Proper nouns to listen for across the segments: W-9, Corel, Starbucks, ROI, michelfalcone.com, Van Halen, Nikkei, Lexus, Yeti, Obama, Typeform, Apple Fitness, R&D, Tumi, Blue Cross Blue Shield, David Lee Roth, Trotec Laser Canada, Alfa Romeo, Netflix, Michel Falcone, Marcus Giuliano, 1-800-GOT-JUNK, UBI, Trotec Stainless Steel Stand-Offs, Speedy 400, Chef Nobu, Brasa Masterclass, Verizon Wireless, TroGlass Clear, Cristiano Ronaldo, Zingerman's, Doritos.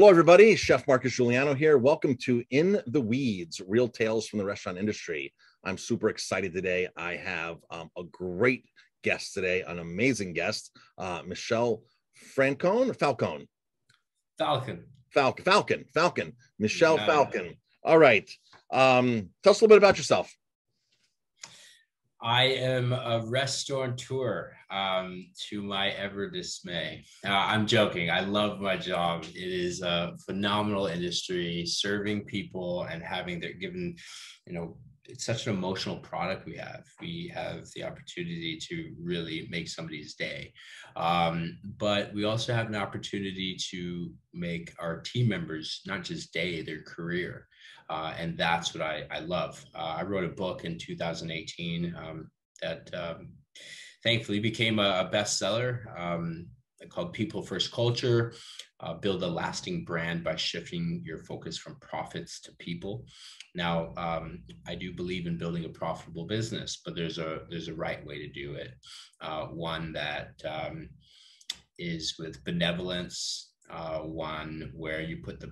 Hello, everybody. Chef Marcus Giuliano here. Welcome to In the Weeds, Real Tales from the Restaurant Industry. I'm super excited today. I have a great guest today, an amazing guest, Michel Falcone. Michel Falcone. All right. Tell us a little bit about yourself. I am a restaurateur, to my ever dismay. I'm joking. I love my job. It is a phenomenal industry, serving people and having their given, you know, it's such an emotional product we have. We have the opportunity to really make somebody's day. But we also have an opportunity to make our team members, not just day, their career. And that's what I love. I wrote a book in 2018 that thankfully became a bestseller called People First Culture, build a lasting brand by shifting your focus from profits to people. Now, I do believe in building a profitable business, but there's a right way to do it. One that is with benevolence, one where you put the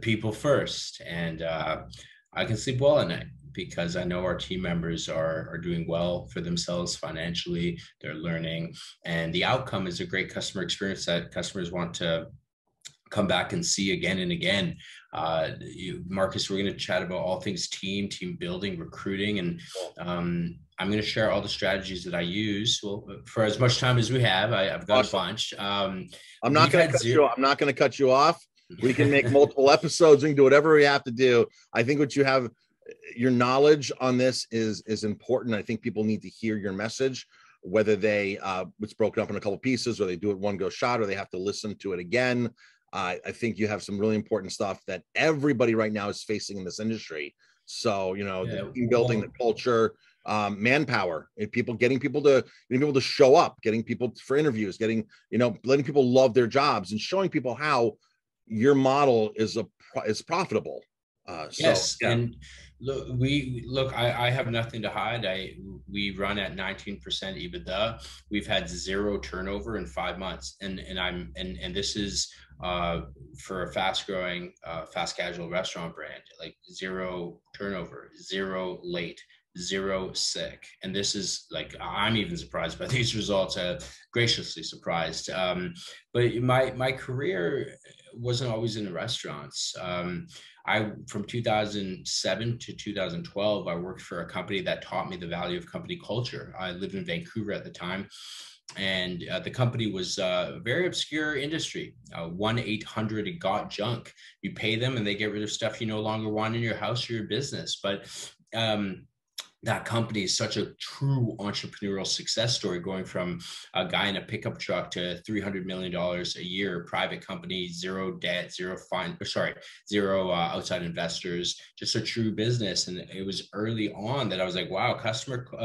people first. And I can sleep well at night because I know our team members are doing well for themselves financially, they're learning, and the outcome is a great customer experience that customers want to come back and see again and again. Marcus, we're going to chat about all things team building, recruiting, and I'm going to share all the strategies that I use. Well, for as much time as we have, I've got a bunch. I'm not going to cut you off. We can make multiple episodes. We can do whatever we have to do. I think what you have, your knowledge on this is important. I think people need to hear your message, whether they, it's broken up in a couple of pieces, or they do it one go shot, or they have to listen to it again. I think you have some really important stuff that everybody right now is facing in this industry. So, you know, the team building, the culture, manpower, getting people to show up, getting people for interviews, letting people love their jobs and showing people how your model is profitable. Yes. So, yeah. And look, I have nothing to hide. We run at 19% EBITDA. We've had zero turnover in 5 months. And this is, for a fast growing, fast casual restaurant brand, like zero turnover, zero late, zero sick. And this is like, I'm even surprised by these results, graciously surprised. But my career wasn't always in the restaurants. From 2007 to 2012, I worked for a company that taught me the value of company culture. I lived in Vancouver at the time, and the company was a very obscure industry, 1-800-GOT-JUNK. You pay them and they get rid of stuff you no longer want in your house or your business. But that company is such a true entrepreneurial success story, going from a guy in a pickup truck to $300 million a year, private company, zero debt, zero outside investors, just a true business. And it was early on that I was like, wow,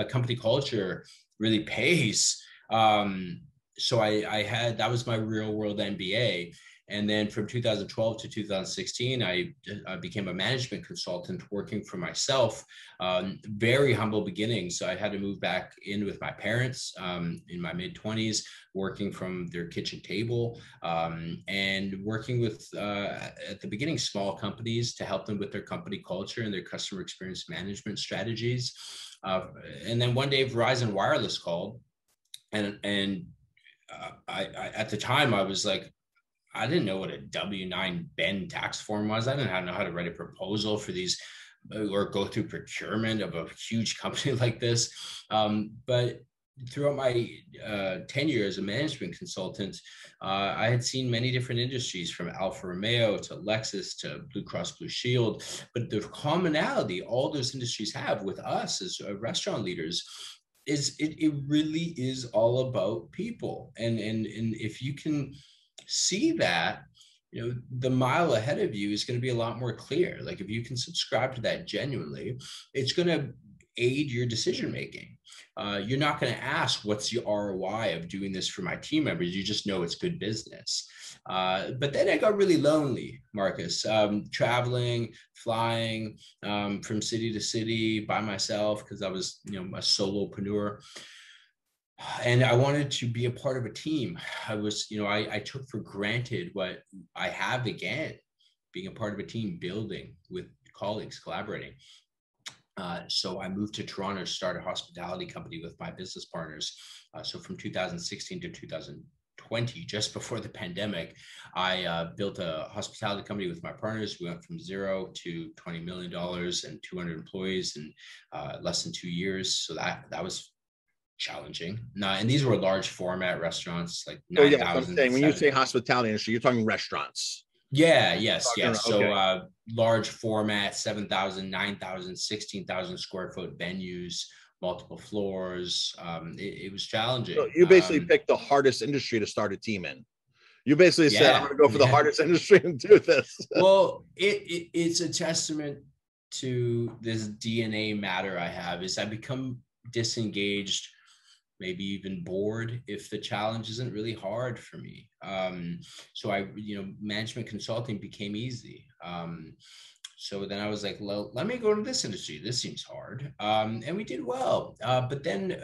company culture really pays. So that was my real world MBA. And then from 2012 to 2016, I became a management consultant working for myself. Very humble beginnings. So I had to move back in with my parents in my mid-20s, working from their kitchen table, and working with, at the beginning, small companies to help them with their company culture and their customer experience management strategies. And then one day Verizon Wireless called. And at the time, I was like, I didn't know what a W-9 Ben tax form was. I didn't know how to write a proposal for these or go through procurement of a huge company like this. But throughout my tenure as a management consultant, I had seen many different industries, from Alfa Romeo to Lexus to Blue Cross Blue Shield. But the commonality all those industries have with us as restaurant leaders is it really is all about people. And if you can see that, you know, the mile ahead of you is going to be a lot more clear. Like, if you can subscribe to that genuinely, it's going to aid your decision making. You're not going to ask, what's the ROI of doing this for my team members? You just know it's good business. But then I got really lonely, Marcus, traveling, flying from city to city by myself, because I was, you know, a solopreneur. And I wanted to be a part of a team. I was, you know, I took for granted what I have again, being a part of a team, building with colleagues, collaborating. So I moved to Toronto to start a hospitality company with my business partners. So from 2016 to 2020, just before the pandemic, I built a hospitality company with my partners. We went from zero to $20 million and 200 employees in less than 2 years. So that was challenging. No, and these were large format restaurants, like 9,000. Oh, yeah, I'm saying when you say hospitality industry, you're talking restaurants. Yeah, yes, yes. So okay. Large format, 7,000, 9,000, 16,000 square foot venues, multiple floors. It was challenging. So you basically picked the hardest industry to start a team in. You basically said, I'm going to go for the hardest industry and do this. Well, it's a testament to this DNA matter I have is I become disengaged, maybe even bored if the challenge isn't really hard for me. So I, you know, management consulting became easy. So then I was like, well, let me go to this industry. This seems hard. And we did well. But then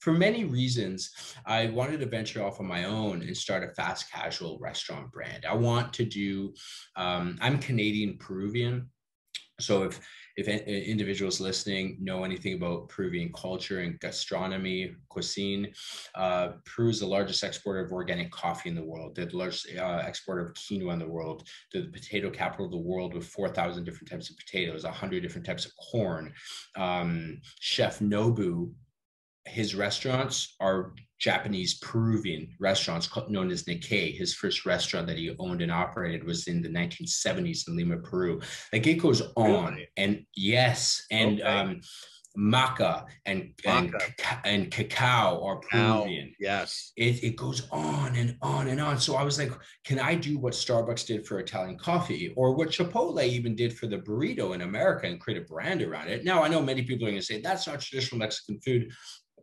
for many reasons, I wanted to venture off on my own and start a fast casual restaurant brand. I want to do, I'm Canadian Peruvian. So if individuals listening know anything about Peruvian culture and gastronomy, cuisine, Peru is the largest exporter of organic coffee in the world. They're the largest exporter of quinoa in the world. They're the potato capital of the world with 4,000 different types of potatoes, 100 different types of corn. Chef Nobu, his restaurants are Japanese Peruvian restaurants known as Nikkei. His first restaurant that he owned and operated was in the 1970s in Lima, Peru. Like it goes on. Really? And yes, and maca and cacao are Peruvian. Yes. It goes on and on and on. So I was like, can I do what Starbucks did for Italian coffee or what Chipotle even did for the burrito in America and create a brand around it? Now I know many people are going to say that's not traditional Mexican food.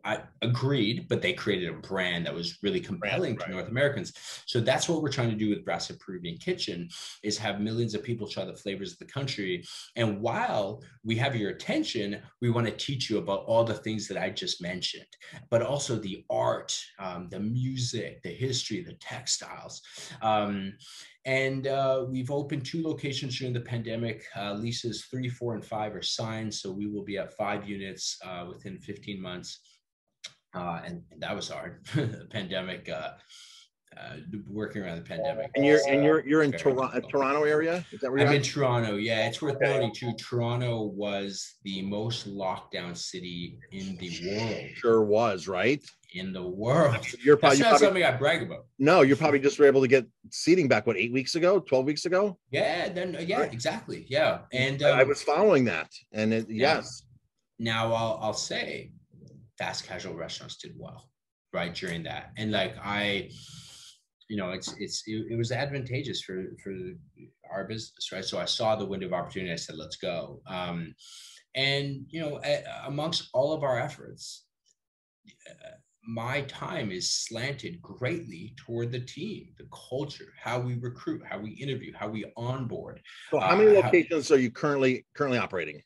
I agreed, but they created a brand that was really compelling to North Americans. So that's what we're trying to do with Brasset Peruvian Kitchen is have millions of people try the flavors of the country. And while we have your attention, we want to teach you about all the things that I just mentioned, but also the art, the music, the history, the textiles. And we've opened 2 locations during the pandemic. Leases 3, 4, and 5 are signed. So we will be at 5 units within 15 months. And that was hard. The pandemic, working around the pandemic. And you're in Toronto area? Is that where you're in Toronto. Yeah, it's worth noting too. Toronto was the most locked down city in the world. Sure was, right? In the world. That's not something I brag about. No, you probably just were able to get seating back, what, 12 weeks ago? Yeah. Exactly. Yeah. And I was following that. And yes. Now I'll say, fast casual restaurants did well, right, during that. And like it was advantageous for our business, right? So I saw the window of opportunity. I said, let's go. And you know, amongst all of our efforts, my time is slanted greatly toward the team, the culture, how we recruit, how we interview, how we onboard. So how many locations are you currently operating?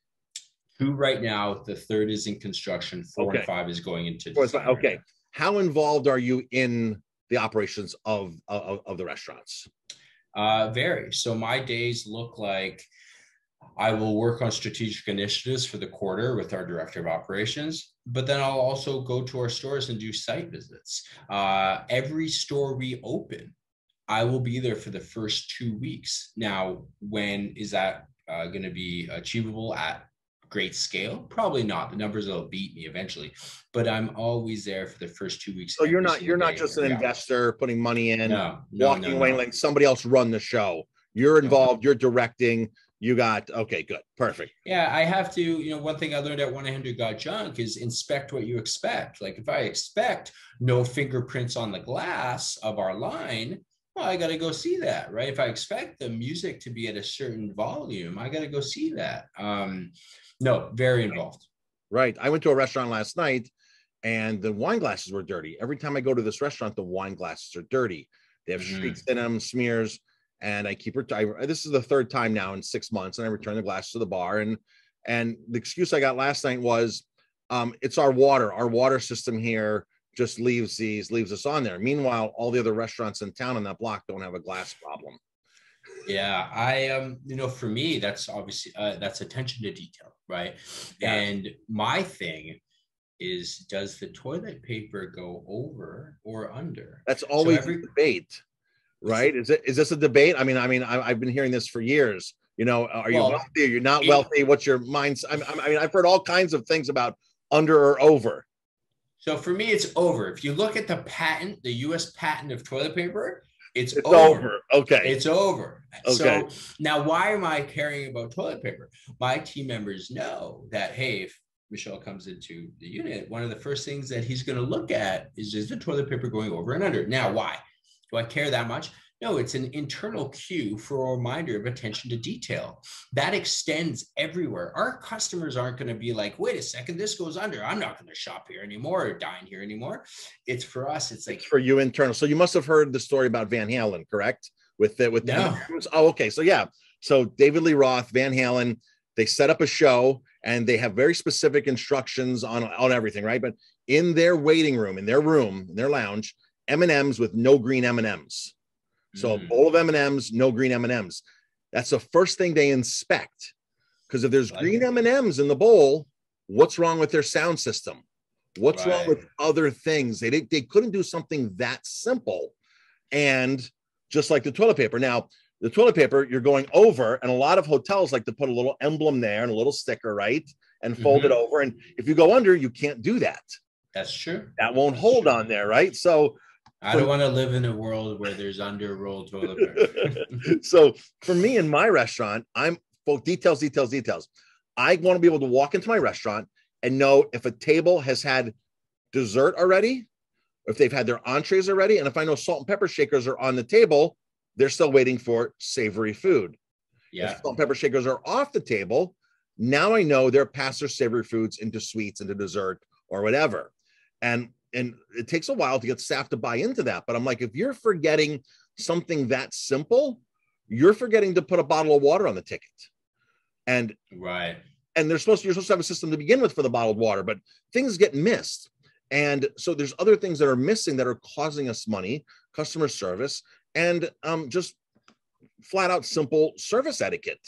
2 right now. The 3rd is in construction. 4 and 5 is going into. Okay. How involved are you in the operations of the restaurants? Vary. So my days look like I will work on strategic initiatives for the quarter with our director of operations, but then I'll also go to our stores and do site visits. Every store we open, I will be there for the first 2 weeks. Now, when is that going to be achievable at great scale? Probably not. The numbers will beat me eventually, but I'm always there for the first 2 weeks. So you're not just an investor putting money in, walking away, like somebody else run the show. You're involved. You're directing. You got, okay, good. Perfect. Yeah. I have to, you know, one thing I learned at 1-800-GOT-JUNK is inspect what you expect. Like if I expect no fingerprints on the glass of our line, well, I got to go see that, right? If I expect the music to be at a certain volume, I got to go see that. No, very involved. Right. I went to a restaurant last night and the wine glasses were dirty. Every time I go to this restaurant, the wine glasses are dirty. They have streaks in them, smears. And I keep, this is the 3rd time now in 6 months. And I return the glasses to the bar. And the excuse I got last night was, it's our water system here just leaves us on there. Meanwhile, all the other restaurants in town on that block don't have a glass problem. Yeah, I, you know, for me, that's obviously, that's attention to detail, right? Yeah. And my thing is, does the toilet paper go over or under? That's always a debate, right? Is this a debate? I've been hearing this for years. You know, are you wealthy? Are you not wealthy? What's your mindset? I've heard all kinds of things about under or over. So for me, it's over. If you look at the patent, the U.S. patent of toilet paper, it's over. Okay. It's over. Okay. So now, why am I caring about toilet paper? My team members know that, hey, if Michel comes into the unit, one of the first things that he's going to look at is the toilet paper going over and under? Now, why? Do I care that much? No, it's an internal cue for a reminder of attention to detail. That extends everywhere. Our customers aren't going to be like, wait a second, this goes under. I'm not going to shop here anymore or dine here anymore. It's for us. It's like, it's for you internal. So you must have heard the story about Van Halen, correct? With no. Oh, okay. So yeah. So David Lee Roth, Van Halen, they set up a show and they have very specific instructions on everything, right? But in their waiting room, in their lounge, M&Ms with no green M&Ms. So a bowl of M&Ms, no green M&Ms. That's the first thing they inspect. Because if there's green M&Ms in the bowl, what's wrong with their sound system? What's wrong with other things? They couldn't do something that simple. And just like the toilet paper. Now, the toilet paper, you're going over, and a lot of hotels like to put a little emblem there and a little sticker, right? And fold it over. And if you go under, you can't do that. That's true. That won't hold on there, right? So I don't want to live in a world where there's under-rolled toilet paper. So for me in my restaurant, I'm both details. I want to be able to walk into my restaurant and know if a table has had dessert already, if they've had their entrees already, and if I know salt and pepper shakers are on the table, they're still waiting for savory food. Yeah. If salt and pepper shakers are off the table, now I know they're past their savory foods into sweets, into dessert, or whatever. And it takes a while to get staff to buy into that. But I'm like, if you're forgetting something that simple, you're forgetting to put a bottle of water on the ticket. And you're supposed to have a system to begin with for the bottled water, but things get missed. And so there's other things that are missing that are causing us money, customer service, and just flat out simple service etiquette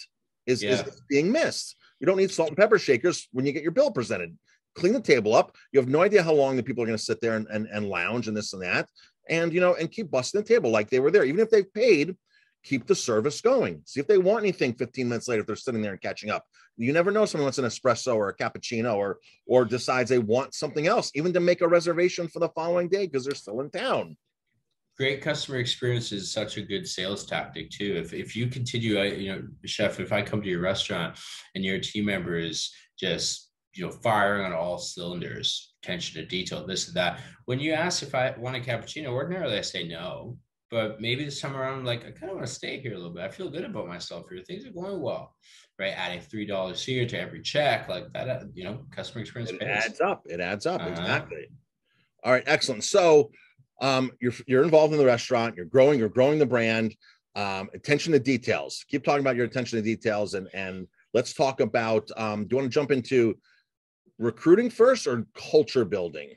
is being missed. You don't need salt and pepper shakers when you get your bill presented. Clean the table up. You have no idea how long the people are going to sit there and lounge and this and that, and, you know, and keep busting the table like they were there. Even if they've paid, keep the service going. See if they want anything 15 minutes later, if they're sitting there and catching up. You never know. Someone wants an espresso or a cappuccino or decides they want something else, even to make a reservation for the following day because they're still in town. Great customer experience is such a good sales tactic too. If you continue, chef, if I come to your restaurant and your team member is just, firing on all cylinders, attention to detail, this and that. When you ask if I want a cappuccino, ordinarily I say no, but maybe this time around, I'm like, I kind of want to stay here a little bit. I feel good about myself here. Things are going well, right? Adding $3 here to every check, like that, customer experience. It adds up. It adds up. Exactly. All right. Excellent. So you're involved in the restaurant, you're growing the brand, attention to details. Keep talking about your attention to details and let's talk about, do you want to jump into recruiting first or culture building?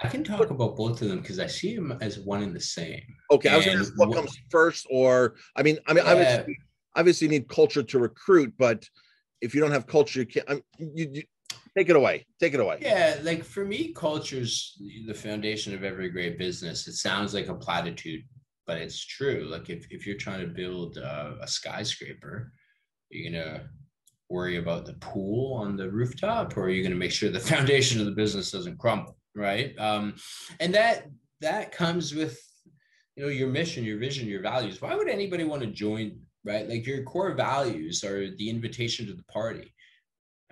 I can talk about both of them because I see them as one and the same. Okay, and I was going to ask what comes first, or I mean, obviously you need culture to recruit, but if you don't have culture, you can't. You take it away. Take it away. Yeah, like for me, culture's the foundation of every great business. It sounds like a platitude, but it's true. Like if you're trying to build a skyscraper, you're gonna worry about the pool on the rooftop, or are you going to make sure the foundation of the business doesn't crumble, right? And that comes with, your mission, your vision, your values. Why would anybody want to join, right? Like your core values are the invitation to the party,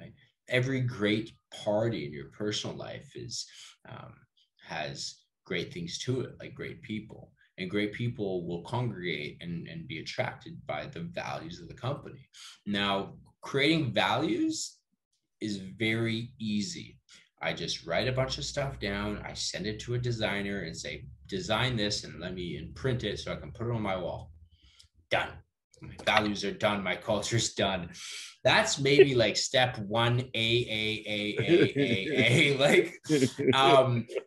right? Every great party in your personal life has great things to it, like great people. And great people will congregate and be attracted by the values of the company. Now, creating values is very easy. I just write a bunch of stuff down. I send it to a designer and say, design this and let me imprint it so I can put it on my wall. Done. my values are done, my culture's done. That's maybe like step one, like,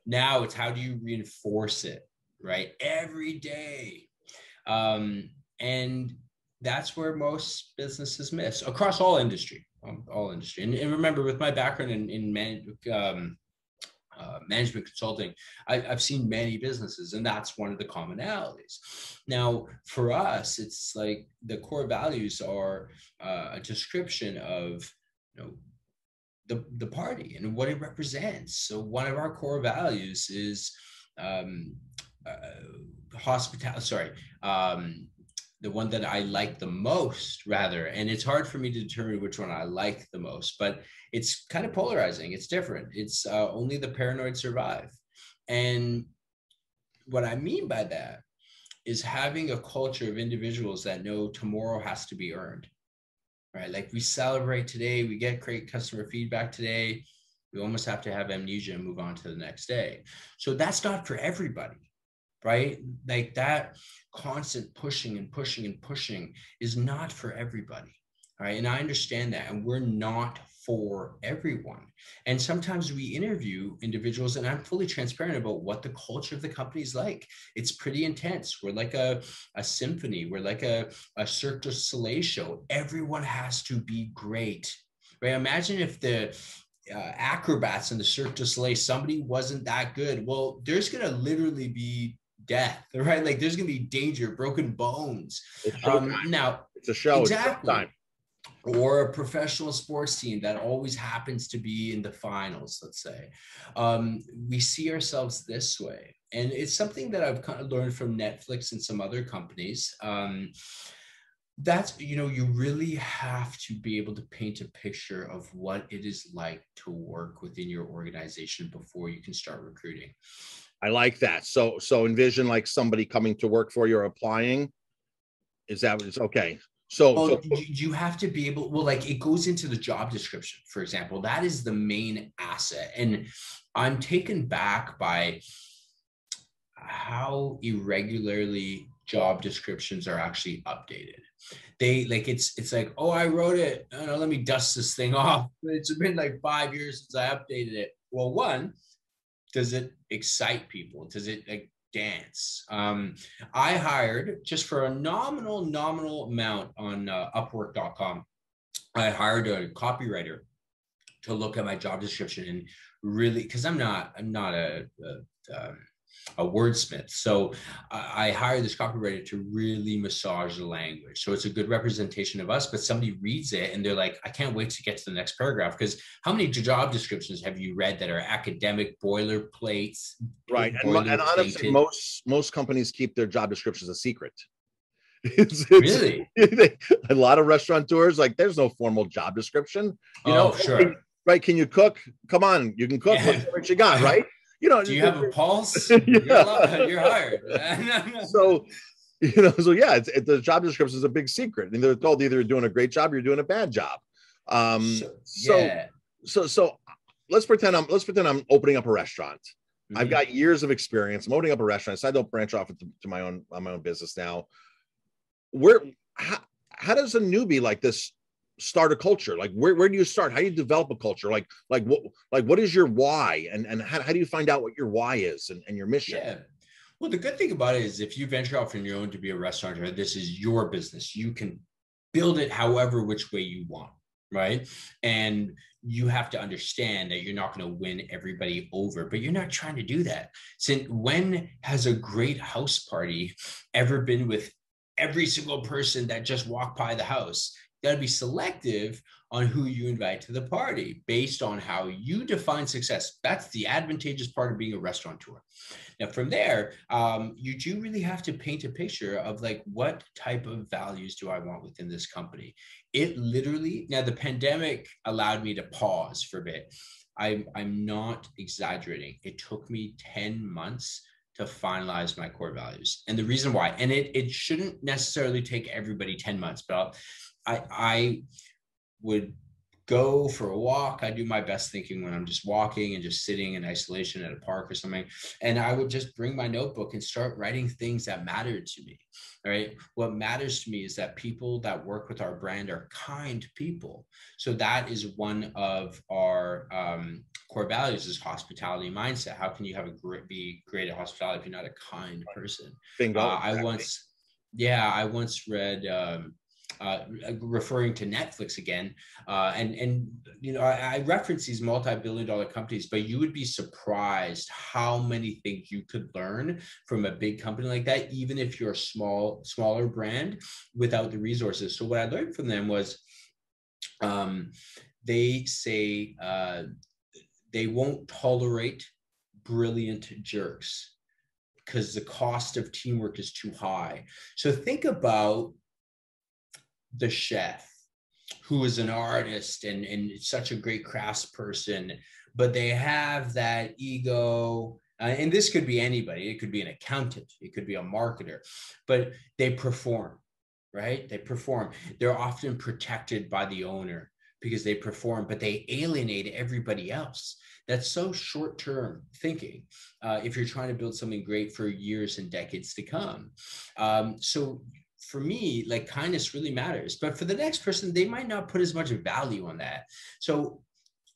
now it's how do you reinforce it, right? Every day. And that's where most businesses miss across all industry, And remember, with my background in management consulting, I've seen many businesses, and that's one of the commonalities. Now, for us, it's like the core values are a description of, you know, the party and what it represents. So one of our core values is hospitality. The one that I like the most, rather, and it's hard for me to determine which one I like the most, but it's kind of polarizing. It's different. It's only the paranoid survive. And what I mean by that is having a culture of individuals that know tomorrow has to be earned, right? Like, we celebrate today, we get great customer feedback today. We almost have to have amnesia and move on to the next day. So that's not for everybody. Right? Like, that constant pushing and pushing and pushing is not for everybody. All right. And I understand that. And we're not for everyone. And sometimes we interview individuals, and I'm fully transparent about what the culture of the company is like. It's pretty intense. We're like a symphony. We're like a Cirque du Soleil show. Everyone has to be great. Right? Imagine if the acrobats in the Cirque du Soleil, somebody wasn't that good. Well, there's going to literally be death, right? Like, there's going to be danger, broken bones. Now it's a show. Exactly. It's or a professional sports team that always happens to be in the finals, let's say. We see ourselves this way. And it's something that I've kind of learned from Netflix and some other companies. That's, you know, you really have to be able to paint a picture of what it is like to work within your organization before you can start recruiting. I like that. So envision like somebody coming to work for you or applying. Is that what it's okay? So you have to be able, well, like, it goes into the job description, for example. That is the main asset. And I'm taken back by how irregularly job descriptions are actually updated. They like, it's like, oh, I wrote it. Oh, no, let me dust this thing off. It's been like 5 years since I updated it. Well, one, does it excite people? Does it like dance? I hired, just for a nominal amount on Upwork.com, I hired a copywriter to look at my job description and really, because I'm not a wordsmith. So I hired this copywriter to really massage the language. So it's a good representation of us, but somebody reads it and they're like, I can't wait to get to the next paragraph. Because how many job descriptions have you read that are academic boilerplates? Right. And honestly, most companies keep their job descriptions a secret. Really? A lot of restaurateurs, like, there's no formal job description. You know, sure. Right. Can you cook? Come on, you can cook. What you got, right? You know, do you have a pulse? Yeah. You're hired. So, you know, so yeah, it's, the job description is a big secret. And they're told either you're doing a great job or you're doing a bad job. So let's pretend I'm opening up a restaurant. Mm-hmm. I've got years of experience. I'm opening up a restaurant. So I don't branch off to my own business now. How does a newbie like this start a culture? Like, where do you start? How do you develop a culture? Like what is your why, and how do you find out what your why is and your mission? Yeah. Well, the good thing about it is, if you venture off on your own to be a restaurateur, this is your business. You can build it however which way you want, right? And you have to understand that you're not going to win everybody over, but you're not trying to do that. Since when has a great house party ever been with every single person that just walked by the house? Got to be selective on who you invite to the party based on how you define success. That's the advantageous part of being a restaurateur. Now, from there, you do really have to paint a picture of, like, what type of values do I want within this company? It literally, now the pandemic allowed me to pause for a bit. I'm not exaggerating. It took me 10 months to finalize my core values. And the reason why, and it shouldn't necessarily take everybody 10 months, but I would go for a walk. I do my best thinking when I'm just walking and just sitting in isolation at a park or something. And I would just bring my notebook and start writing things that mattered to me. All right. What matters to me is that people that work with our brand are kind people. So that is one of our core values, is hospitality mindset. How can you have be great at hospitality if you're not a kind person? Bingo. I once read, referring to Netflix again, and you know, I reference these multi-billion-dollar companies, but you would be surprised how many things you could learn from a big company like that, even if you're a smaller brand without the resources. So what I learned from them was, they say they won't tolerate brilliant jerks because the cost of teamwork is too high. So think about the chef, who is an artist and such a great craftsperson, but they have that ego. And this could be anybody. It could be an accountant. It could be a marketer, but they perform, right? They perform. They're often protected by the owner because they perform, but they alienate everybody else. That's so short-term thinking if you're trying to build something great for years and decades to come. So for me, like, kindness really matters, but for the next person, they might not put as much value on that. So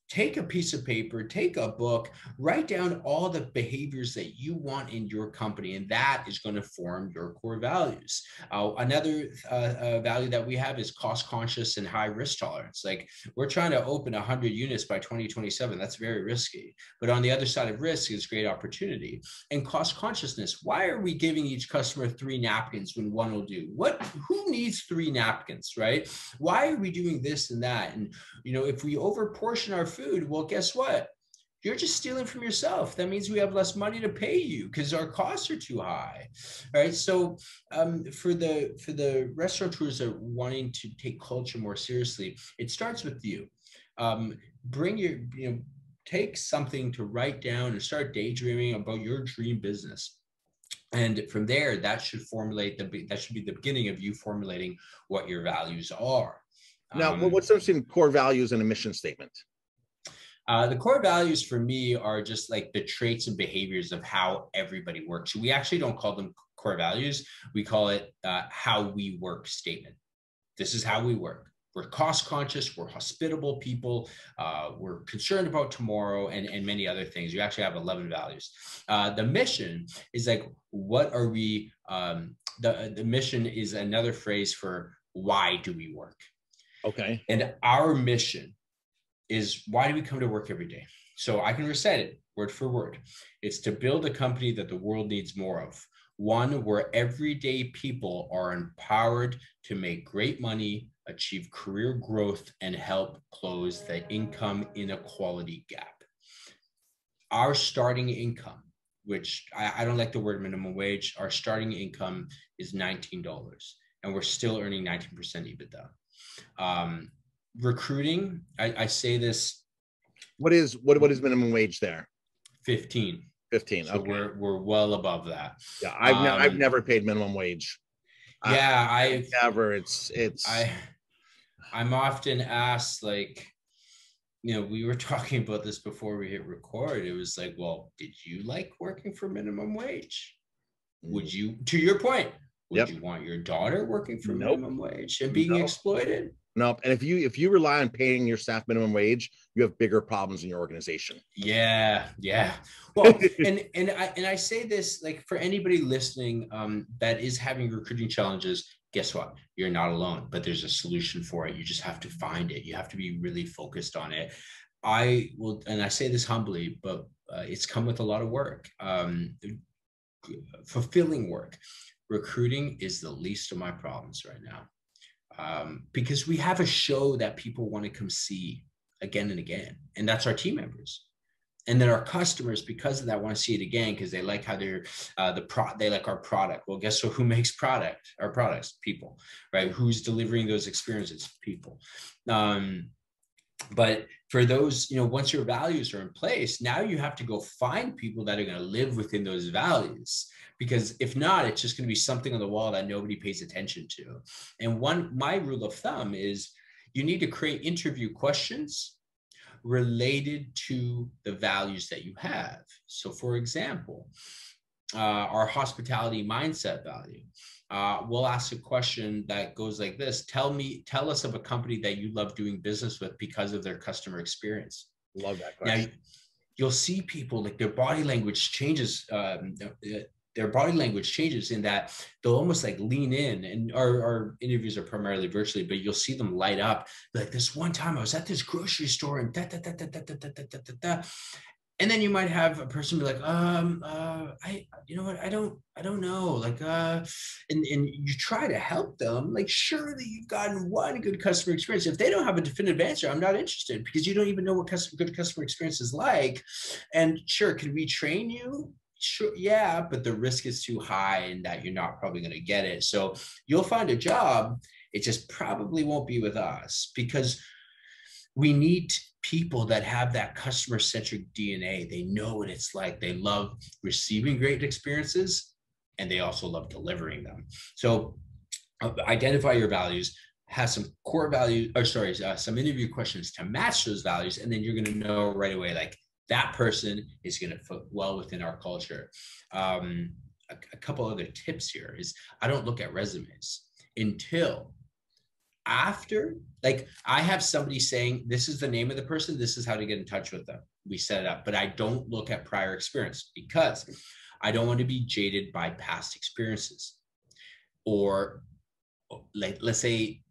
take a piece of paper, take a book, write down all the behaviors that you want in your company, and that is going to form your core values. Another value that we have is cost conscious and high risk tolerance. Like, we're trying to open 100 units by 2027. That's very risky. But on the other side of risk is great opportunity. And cost consciousness. Why are we giving each customer 3 napkins when one will do? Who needs 3 napkins, right? Why are we doing this and that? And, you know, if we over portion our food, well, guess what? You're just stealing from yourself. That means we have less money to pay you because our costs are too high. All right. So for the restaurateurs that are wanting to take culture more seriously, it starts with you. Take something to write down and start daydreaming about your dream business. And from there, that should be the beginning of you formulating what your values are. Now, what's some core values in a mission statement? The core values for me are just like the traits and behaviors of how everybody works. We actually don't call them core values. We call it how we work statement. This is how we work. We're cost conscious. We're hospitable people. We're concerned about tomorrow and many other things. You actually have 11 values. The mission is like, what are we? The mission is another phrase for why do we work? Okay. And our mission is, why do we come to work every day? So I can recite it word for word. It's to build a company that the world needs more of. One where everyday people are empowered to make great money, achieve career growth, and help close the income inequality gap. Our starting income, which I don't like the word minimum wage, our starting income is $19, and we're still earning 19% EBITDA. Recruiting, I say this. What is minimum wage there? 15. So okay. We're well above that. Yeah, I've never paid minimum wage. Yeah, I've never. I'm often asked, like, you know, we were talking about this before we hit record. It was like, well, did you like working for minimum wage? Would you, to your point? Would you want your daughter working for minimum wage and being exploited? Nope. And if you rely on paying your staff minimum wage, you have bigger problems in your organization. Yeah. Well, and I say this, like, for anybody listening that is having recruiting challenges, guess what? You're not alone, but there's a solution for it. You just have to find it. You have to be really focused on it. I will, and I say this humbly, but it's come with a lot of work, fulfilling work. Recruiting is the least of my problems right now, because we have a show that people want to come see again and again. And that's our team members. And then our customers, because of that, want to see it again because they like how they're they like our product. Well, guess who makes our products? People, right? Who's delivering those experiences? People. But for those, you know, once your values are in place, now you have to go find people that are going to live within those values, because if not, it's just going to be something on the wall that nobody pays attention to. And my rule of thumb is You need to create interview questions related to the values that you have. So for example, our hospitality mindset value. We'll ask a question that goes like this. Tell us of a company that you love doing business with because of their customer experience. Love that question. Now, you'll see people, like, their body language changes. Their body language changes in that they'll almost like lean in, and our interviews are primarily virtually, but you'll see them light up. Like, this one time I was at this grocery store and da, da, da, da, da, da, da, da, da, da. And then you might have a person be like, I don't know. Like, and you try to help them. Like, surely you've gotten one good customer experience. If they don't have a definitive answer, I'm not interested, because you don't even know what good customer experience is like. And sure, can we train you? Sure, yeah, but the risk is too high and that you're not probably going to get it. So you'll find a job. It just probably won't be with us, because we need people that have that customer-centric DNA. They know what it's like. They love receiving great experiences, and they also love delivering them. So identify your values, have some core values, or sorry, some interview questions to match those values, and then you're going to know right away, like, that person is going to fit well within our culture. A couple other tips here is, I don't look at resumes until after, like, I have somebody saying, this is the name of the person, this is how to get in touch with them. We set it up, but I don't look at prior experience, because I don't want to be jaded by past experiences. Or, like, let's say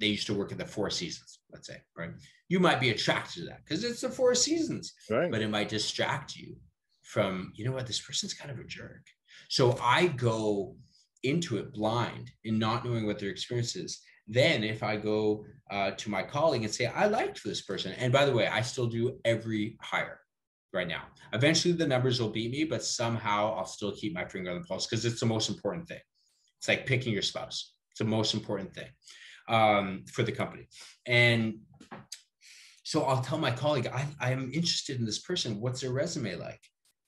they used to work at the Four Seasons, let's say, right? You might be attracted to that because it's the Four Seasons, right? But it might distract you from, you know what, this person's kind of a jerk. So I go into it blind and not knowing what their experience is. Then if I go to my colleague and say, I liked this person. And by the way, I still do every hire right now. Eventually the numbers will beat me, but somehow I'll still keep my finger on the pulse, because it's the most important thing. It's like picking your spouse. It's the most important thing for the company. And so I'll tell my colleague, I'm interested in this person. What's their resume like?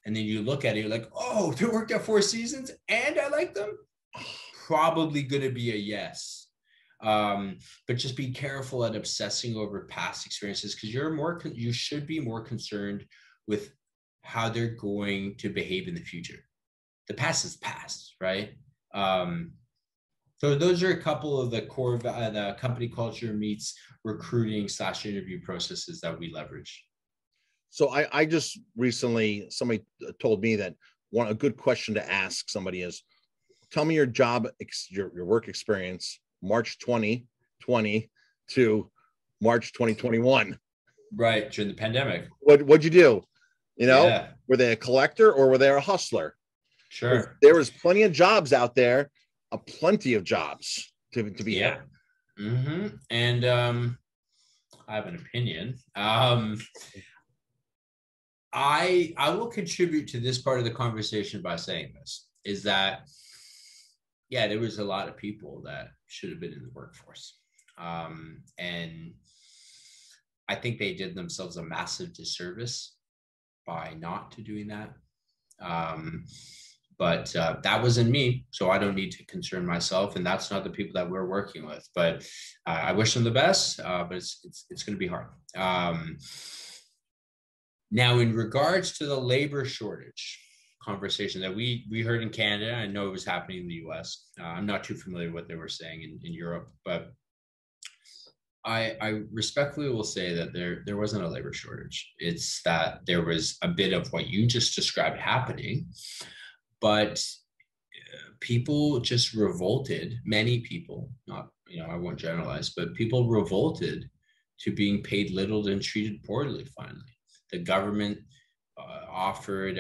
And then you look at it, you're like, oh, they worked at Four Seasons and I like them? Probably going to be a yes. But just be careful at obsessing over past experiences, because you should be more concerned with how they're going to behave in the future. The past is past, right? So those are a couple of the core the company culture meets recruiting / interview processes that we leverage. So I just recently, somebody told me that a good question to ask somebody is, tell me your job, your work experience, March 2020 to March 2021. Right, during the pandemic. What'd you do? You know, yeah. Were they a collector or were they a hustler? Sure. There was plenty of jobs out there. Plenty of jobs to be had. Mm-hmm. And I have an opinion. I will contribute to this part of the conversation by saying this, is that, yeah, there was a lot of people that should have been in the workforce. And I think they did themselves a massive disservice by not doing that. But that wasn't me, so I don't need to concern myself, and that's not the people that we're working with. But I wish them the best, but it's going to be hard. Now, in regards to the labor shortage conversation that we heard in Canada, I know it was happening in the U.S. I'm not too familiar with what they were saying in Europe, but I respectfully will say that there wasn't a labor shortage. It's that there was a bit of what you just described happening. But people just revolted, many people, not, you know, I won't generalize, but people revolted to being paid little and treated poorly finally. The government offered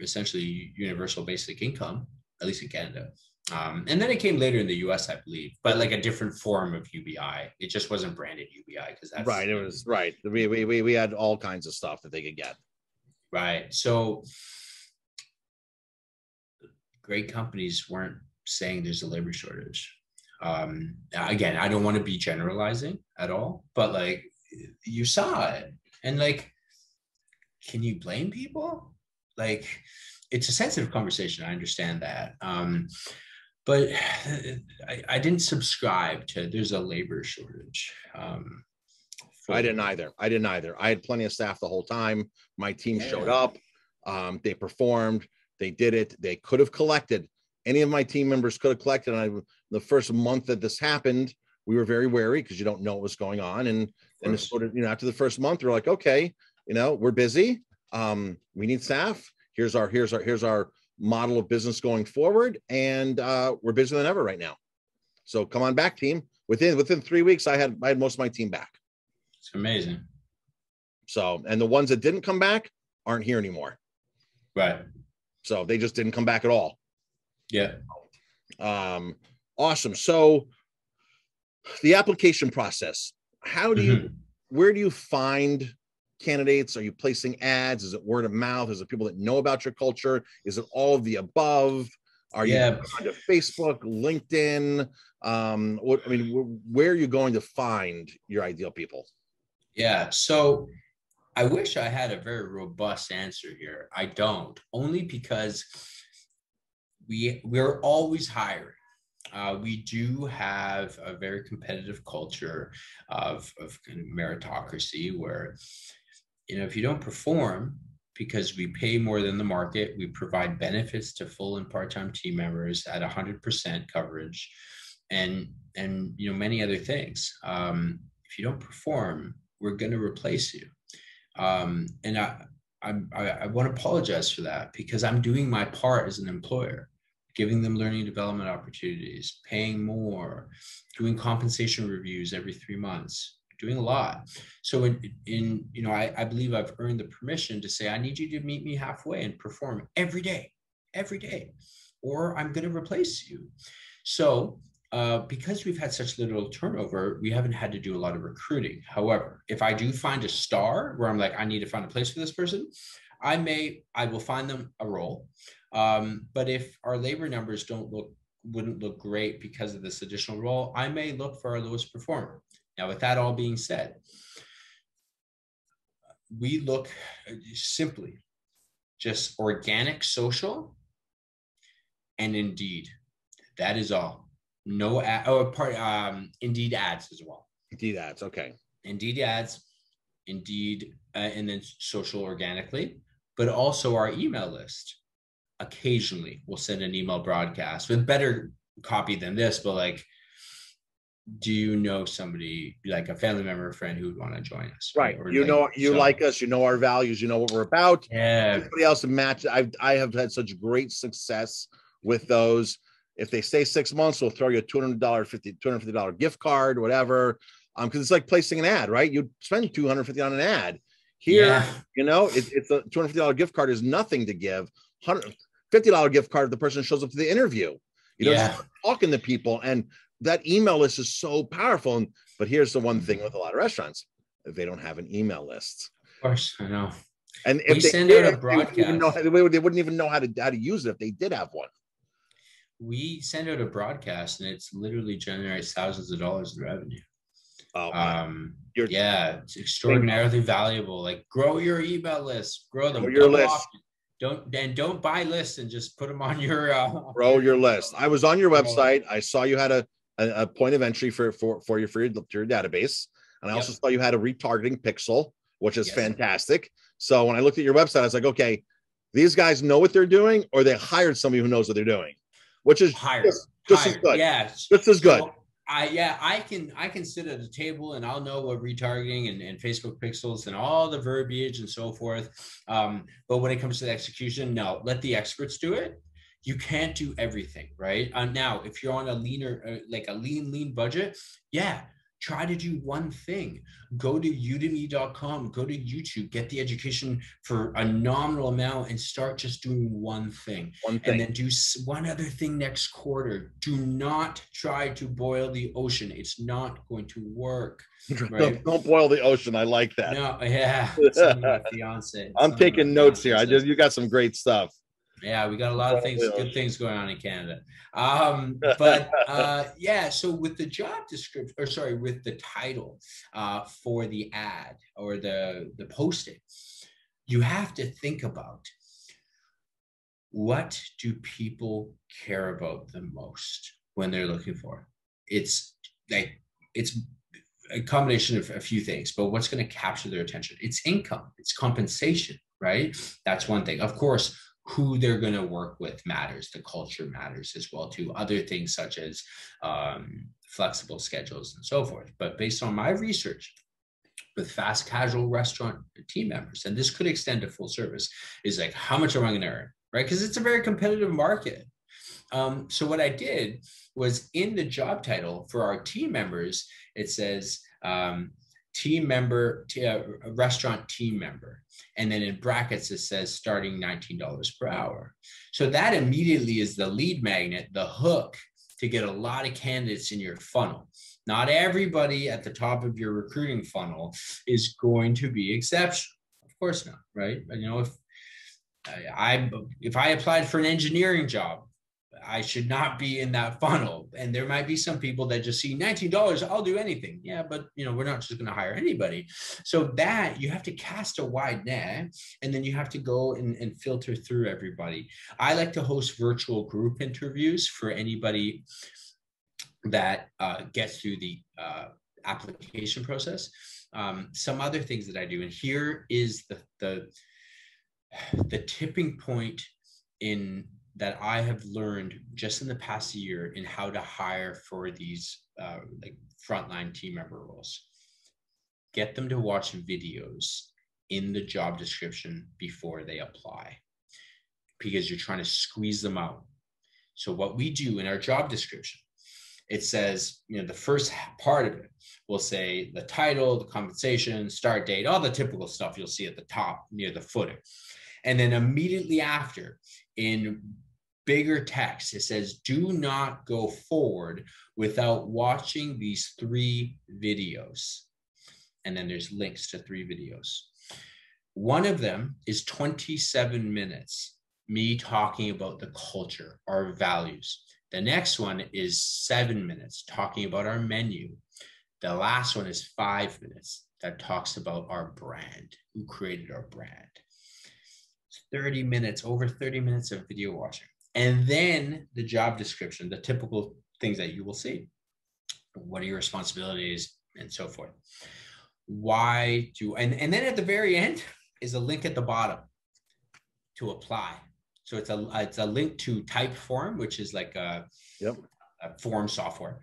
essentially universal basic income, at least in Canada. And then it came later in the US, I believe, but like a different form of UBI. It just wasn't branded UBI, because that's— Right, it was, right. We had all kinds of stuff that they could get. Right, so— Great companies weren't saying there's a labor shortage. Again, I don't want to be generalizing at all, but like you saw it, and like, can you blame people? Like, it's a sensitive conversation. I understand that. But I didn't subscribe to there's a labor shortage. I didn't either. I had plenty of staff the whole time. My team showed up. They performed. They did it. They could have collected. Any of my team members could have collected. And the first month that this happened, we were very wary because you don't know what was going on. And sort of, you know, after the first month, we're like, okay, you know, we're busy. We need staff. Here's our model of business going forward, and we're busier than ever right now. So come on back, team. Within 3 weeks, I had most of my team back. It's amazing. So, and the ones that didn't come back aren't here anymore. Right. So they just didn't come back at all. Yeah. Awesome. So the application process, how do you, where do you find candidates? Are you placing ads? Is it word of mouth? Is it people that know about your culture? Is it all of the above? Are you going to Facebook, LinkedIn? Where are you going to find your ideal people? Yeah. So I wish I had a very robust answer here. I don't, only because we're always hiring. We do have a very competitive culture of meritocracy where, you know, if you don't perform, because we pay more than the market, we provide benefits to full and part-time team members at 100% coverage and, you know, many other things. If you don't perform, we're going to replace you. And I want to apologize for that because I'm doing my part as an employer, giving them learning and development opportunities, paying more, doing compensation reviews every 3 months, doing a lot. So I believe I've earned the permission to say, I need you to meet me halfway and perform every day, or I'm going to replace you. So because we've had such little turnover, we haven't had to do a lot of recruiting. However, if I do find a star where I'm like, I need to find a place for this person, I will find them a role. But if our labor numbers wouldn't look great because of this additional role, I may look for our lowest performer. Now, with that all being said, we look simply just organic, social, and Indeed. That is all. No ad. Oh, Indeed ads as well. Indeed ads. Okay. Indeed ads. Indeed, and then social organically, but also our email list. Occasionally we'll send an email broadcast with better copy than this, but like, do you know somebody, like a family member or friend, who would want to join us? Right. Or like us, you know, our values, you know what we're about. Yeah. Everybody else match. I have had such great success with those. If they stay 6 months, we'll throw you a $250 gift card, whatever. Because it's like placing an ad, right? You'd spend $250 on an ad. Here, you know, it's a $250 gift card is nothing to give. $150 gift card if the person shows up to the interview. You know, just talking to people, and that email list is so powerful. But here's the one thing with a lot of restaurants: they don't have an email list. Of course, I know. And if they send out a broadcast, they wouldn't even know how to use it if they did have one. We send out a broadcast, and it's literally generates thousands of dollars in revenue. Oh, it's extraordinarily valuable. Like, grow your email list, grow them. Grow your list. Often. Don't buy lists and just put them on your grow your list. I was on your website. I saw you had a point of entry for your database, and I also saw you had a retargeting pixel, which is fantastic. So when I looked at your website, I was like, okay, these guys know what they're doing, or they hired somebody who knows what they're doing, which is just as good. Yeah, just as good. I can sit at a table and I'll know what retargeting and Facebook pixels and all the verbiage and so forth. But when it comes to the execution, no, let the experts do it. You can't do everything, right? Now, if you're on a lean budget, try to do one thing. Go to udemy.com, go to YouTube, get the education for a nominal amount and start just doing one thing. And then do one other thing next quarter. Do not try to boil the ocean. It's not going to work. Right? Don't boil the ocean. I like that. No, fiance. I'm taking notes here. You got some great stuff. Yeah, we got a lot of things, good things going on in Canada. So with the job description, or sorry, with the title for the ad or the posting, you have to think about what do people care about the most when they're looking for? It's a combination of a few things, but what's going to capture their attention? It's income, it's compensation, right? That's one thing. Of course, who they're going to work with matters. The culture matters as well too. Other things such as flexible schedules and so forth. But based on my research with fast casual restaurant team members, and this could extend to full service, is like, how much am I going to earn, right? Because it's a very competitive market. So what I did was, in the job title for our team members, it says restaurant team member. And then in brackets, it says starting $19 per hour. So that immediately is the lead magnet, the hook to get a lot of candidates in your funnel. Not everybody at the top of your recruiting funnel is going to be exceptional. Of course not, right? You know, if I applied for an engineering job, I should not be in that funnel. And there might be some people that just see $19, I'll do anything. Yeah, but you know, we're not just going to hire anybody. So that you have to cast a wide net, and then you have to go and filter through everybody. I like to host virtual group interviews for anybody that gets through the application process. Some other things that I do, and here is the tipping point in that I have learned just in the past year in how to hire for these like frontline team member roles. Get them to watch videos in the job description before they apply, because you're trying to squeeze them out. So what we do in our job description, it says, you know, the first part of it will say the title, the compensation, start date, all the typical stuff you'll see at the top near the footer. And then immediately after, in bigger text, it says, do not go forward without watching these 3 videos. And then there's links to 3 videos. One of them is 27 minutes, me talking about the culture, our values. The next one is 7 minutes, talking about our menu. The last one is 5 minutes, that talks about our brand, who created our brand. 30 minutes, over 30 minutes of video watching. And then the job description, the typical things that you will see. What are your responsibilities and so forth? Why do, and then at the very end is a link at the bottom to apply. So it's a link to Typeform, which is like a form software.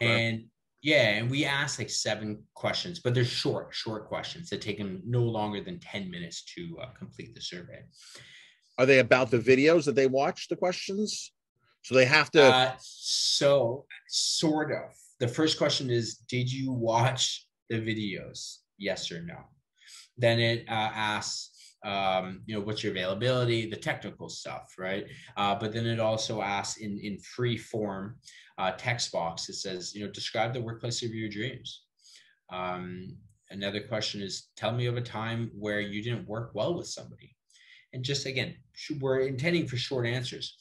And yeah, and we ask like 7 questions, but they're short questions that take them no longer than 10 minutes to complete the survey. Are they about the videos that they watch, the questions? So they have to... So sort of. The first question is, did you watch the videos? Yes or no? Then it asks, you know, what's your availability, the technical stuff, right? But then it also asks in free form text box, it says, you know, describe the workplace of your dreams. Another question is, tell me of a time where you didn't work well with somebody. And just again, we're intending for short answers,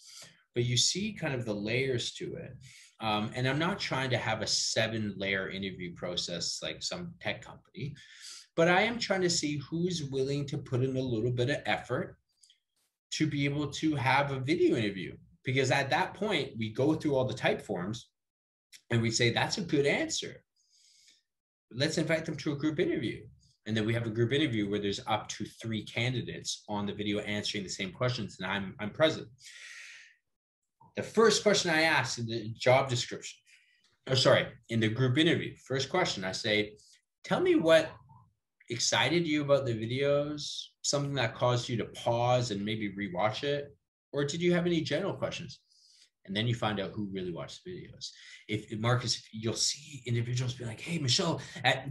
but you see kind of the layers to it. And I'm not trying to have a 7-layer interview process like some tech company. But I am trying to see who's willing to put in a little bit of effort to be able to have a video interview. Because at that point, we go through all the type forms and we say, that's a good answer. Let's invite them to a group interview. And then we have a group interview where there's up to 3 candidates on the video answering the same questions, and I'm present. The first question I asked in the job description, or sorry, in the group interview, first question, I say, tell me what excited you about the videos, something that caused you to pause and maybe rewatch it, or did you have any general questions? And then you find out who really watched the videos. If Marcus, you'll see individuals be like, hey, Michelle,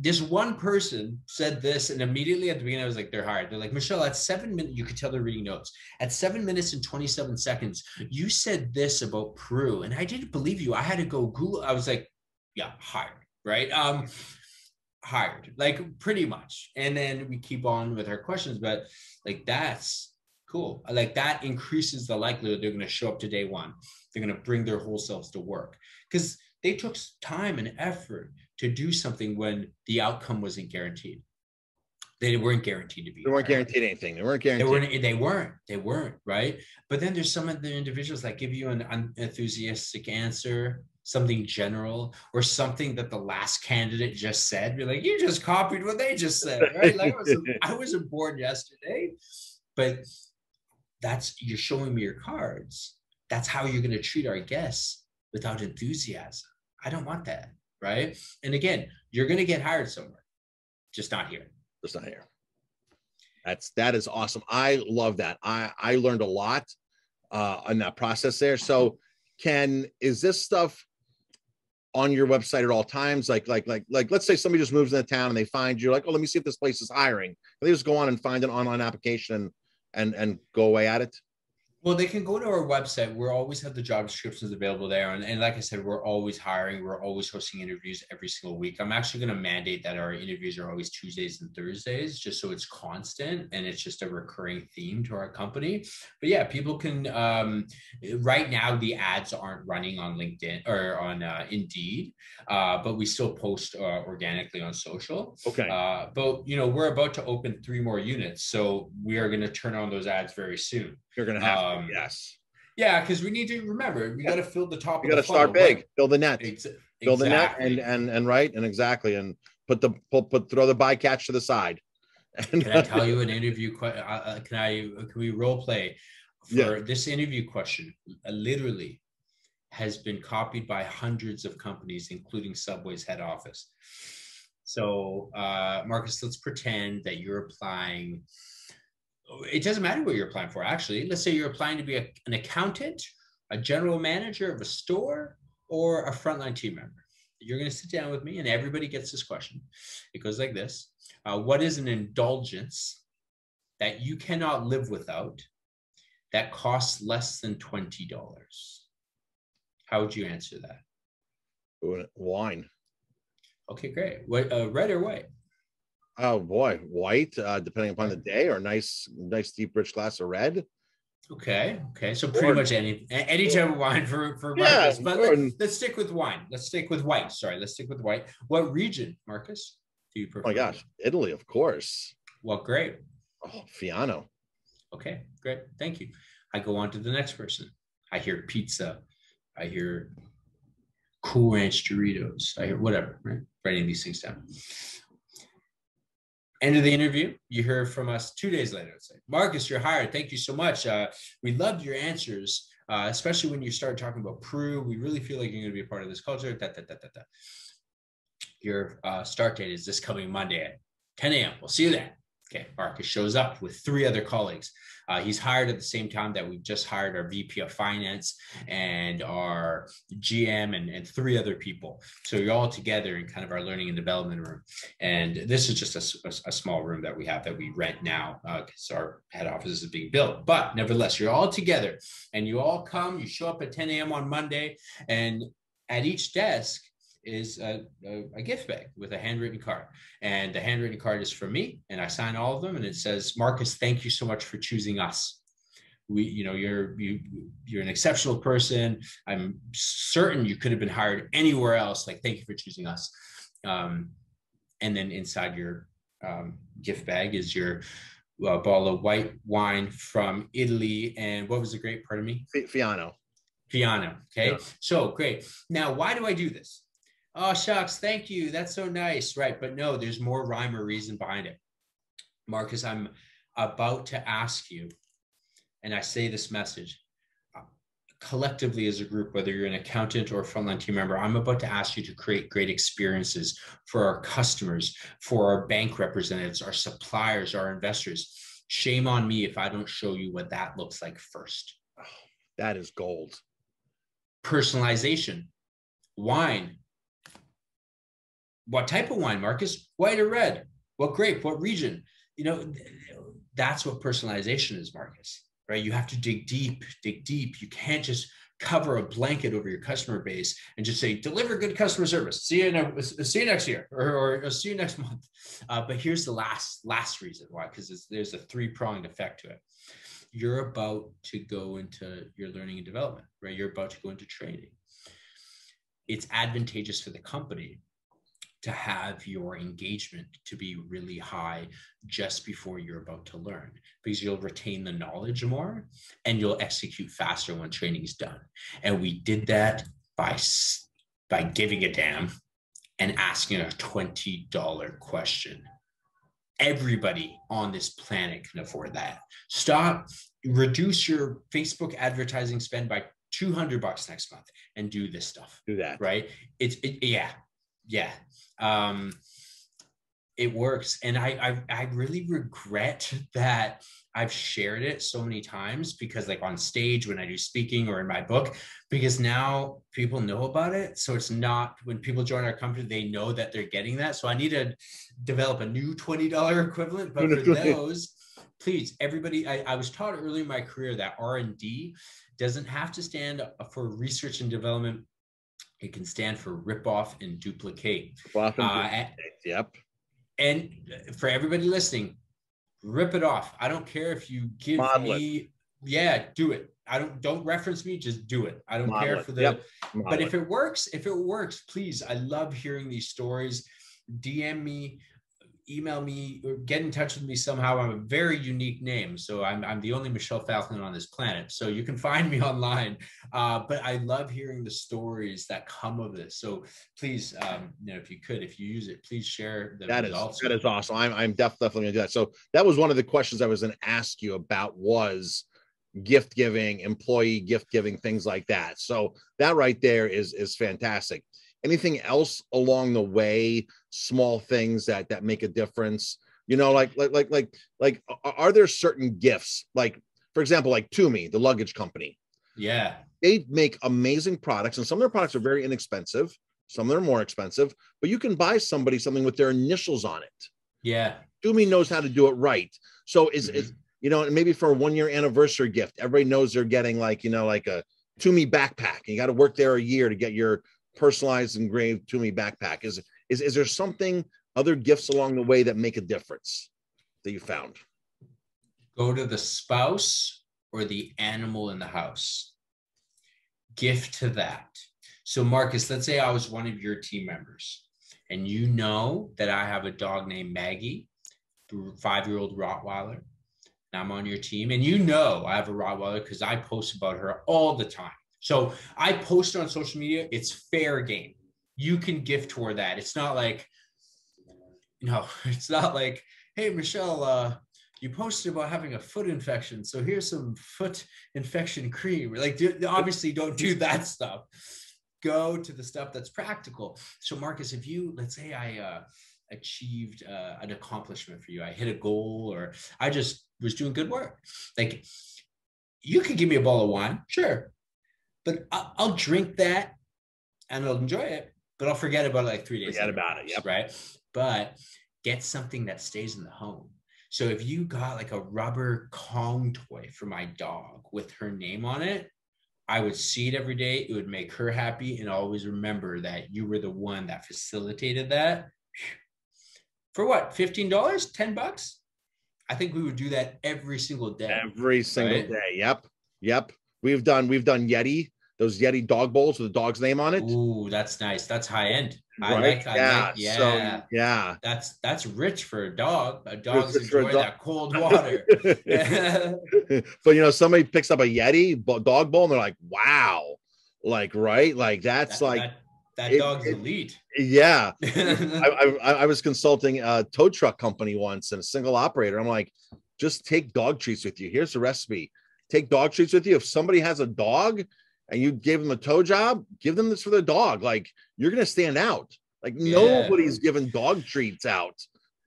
this one person said this, and immediately at the beginning, I was like, they're hired. They're like, Michelle, at 7 minutes, you could tell they're reading notes. At 7 minutes and 27 seconds, you said this about Peru, and I didn't believe you. I had to go Google. I was like, yeah, hired, right? Hired, like pretty much. And then we keep on with our questions, but like, that's cool. Like that increases the likelihood they're going to show up to day one. They're going to bring their whole selves to work because they took time and effort to do something when the outcome wasn't guaranteed. They weren't guaranteed to be. They weren't guaranteed anything. They weren't guaranteed. They weren't. Right. But then there's some of the individuals that give you an unenthusiastic answer, something general, or something that the last candidate just said. You're like, you just copied what they just said. Right. Like I wasn't born yesterday, but that's, you're showing me your cards. That's how you're going to treat our guests, without enthusiasm. I don't want that. Right. And again, you're going to get hired somewhere, just not here. Just not here. That is awesome. I love that. I learned a lot on that process there. So is this stuff on your website at all times? Like, let's say somebody just moves into town and they find you like, oh, let me see if this place is hiring. And they just go on and find an online application and go away at it. Well, they can go to our website. We always have the job descriptions available there. And like I said, we're always hiring. We're always hosting interviews every single week. I'm actually going to mandate that our interviews are always Tuesdays and Thursdays, just so it's constant and it's just a recurring theme to our company. But yeah, people can, right now the ads aren't running on LinkedIn or on Indeed, but we still post organically on social. Okay. But you know, we're about to open 3 more units. So we are going to turn on those ads very soon. You're going to have yes. Yeah, because we need to remember, we got to fill the top. You got to start big, right? Fill the net, fill the net, and right, and exactly, and throw the bycatch to the side. And can I tell you an interview? Can we role play for this interview question? Literally, has been copied by hundreds of companies, including Subway's head office. So, Marcus, let's pretend that you're applying. It doesn't matter what you're applying for, actually. Let's say you're applying to be an accountant, a general manager of a store, or a frontline team member. You're going to sit down with me, and everybody gets this question. It goes like this. What is an indulgence that you cannot live without that costs less than $20? How would you answer that? Wine. Okay, great. What, red or white? Oh boy, white, depending upon the day, or nice deep rich glass of red. Okay. So pretty much any type of wine for Marcus. But let's stick with wine. Let's stick with white. Sorry, let's stick with white. What region, Marcus, do you prefer? Oh my gosh, Italy, of course. What grape? Oh, Fiano. Okay, great. Thank you. I go on to the next person. I hear pizza. I hear Cool Ranch Doritos. I hear whatever, right? Writing these things down. End of the interview, you hear from us 2 days later. It's like, Marcus, you're hired. Thank you so much. We loved your answers, especially when you started talking about Peru. We really feel like you're going to be a part of this culture. Your start date is this coming Monday at 10 a.m. We'll see you then. Okay, Marcus shows up with 3 other colleagues. He's hired at the same time that we've just hired our VP of Finance and our GM and 3 other people. So you're all together in kind of our learning and development room. And this is just a small room that we have that we rent now because our head office is being built. But nevertheless, you're all together and you all come, you show up at 10 a.m. on Monday, and at each desk is a gift bag with a handwritten card. And the handwritten card is from me, and I sign all of them, and it says, Marcus, thank you so much for choosing us. We, you know, you're an exceptional person. I'm certain you could have been hired anywhere else. Like, thank you for choosing us. And then inside your gift bag is your bottle of white wine from Italy. And what was the grape? Pardon me? Fiano. Fiano. Okay. Yeah. So great. Now, why do I do this? Oh, shucks, thank you. That's so nice. Right. But no, there's more rhyme or reason behind it. Marcus, I'm about to ask you, and I say this message collectively as a group, whether you're an accountant or a frontline team member, I'm about to ask you to create great experiences for our customers, for our bank representatives, our suppliers, our investors. Shame on me if I don't show you what that looks like first. Oh, that is gold. Personalization. Wine. What type of wine, Marcus? White or red? What grape? What region? You know, that's what personalization is, Marcus, right? You have to dig deep. You can't just cover a blanket over your customer base and just say, deliver good customer service. See you next year or see you next month. But here's the last reason why, because there's a 3-pronged effect to it. You're about to go into your learning and development, right? You're about to go into training. It's advantageous for the company to have your engagement to be really high just before you're about to learn, because you'll retain the knowledge more and you'll execute faster when training is done. And we did that by giving a damn and asking a $20 question. Everybody on this planet can afford that. Stop, reduce your Facebook advertising spend by $200 next month and do this stuff. Do that. Right? Yeah. It works. And I really regret that I've shared it so many times, because like on stage when I do speaking or in my book, because now people know about it. So it's not, when people join our company, they know that they're getting that. So I need to develop a new $20 equivalent, but for those, please, everybody, I was taught early in my career that R&D doesn't have to stand for research and development. It can stand for rip off and duplicate. Yep. And for everybody listening, rip it off. I don't care if you give me, yeah, do it. Don't reference me, just do it. I don't care for the, yep. But if it works, please, I love hearing these stories. DM me, email me, or get in touch with me somehow. I'm a very unique name. So I'm the only Michel Falcone on this planet. So you can find me online. But I love hearing the stories that come of this. So please, if you could, if you use it, please share the results. That is awesome. I'm definitely gonna do that. So that was one of the questions I was gonna ask you about, was gift giving, employee gift giving, things like that. So that right there is fantastic. Anything else along the way, small things that make a difference, like are there certain gifts, like for example, like Tumi, the luggage company? Yeah, they make amazing products, and some of their products are very inexpensive, some of them are more expensive, but you can buy somebody something with their initials on it. Yeah, Tumi knows how to do it right. So is maybe for a 1-year anniversary gift, everybody knows they're getting like a Tumi backpack, and you got to work there a year to get your personalized engraved Tumi backpack. Is there something, other gifts along the way that make a difference that you found? Go to the spouse or the animal in the house. Gift to that. So Marcus, let's say I was one of your team members, and you know that I have a dog named Maggie, 5-year-old Rottweiler, and I'm on your team, and you know I have a Rottweiler because I post about her all the time. So I post on social media, it's fair game. You can gift toward that. It's not like, hey, Michelle, you posted about having a foot infection, so here's some foot infection cream. Like, obviously don't do that stuff. Go to the stuff that's practical. So Marcus, if you, let's say I achieved an accomplishment for you, I hit a goal, or I just was doing good work. Like, you could give me a bottle of wine, sure. But I'll drink that and I'll enjoy it, but I'll forget about it like 3 days. Forget about it, yep. Right? But get something that stays in the home. So if you got like a rubber Kong toy for my dog with her name on it, I would see it every day. It would make her happy, and always remember that you were the one that facilitated that. For what, $15, 10 bucks? I think we would do that every single day. Every single day, yep, yep. We've done Yeti, those Yeti dog bowls with the dog's name on it. Ooh, that's nice. That's high end. Right? Yeah. So, yeah. That's rich for a dog. A dog's enjoying that cold water. So, somebody picks up a Yeti dog bowl and they're like, wow. Like, right. Like that dog's elite. Yeah. I was consulting a tow truck company once, and a single operator. I'm like, just take dog treats with you. Here's the recipe. Take dog treats with you. If somebody has a dog and you gave them a tow job, give them this for their dog. Like, you're going to stand out. Like, nobody's giving dog treats out,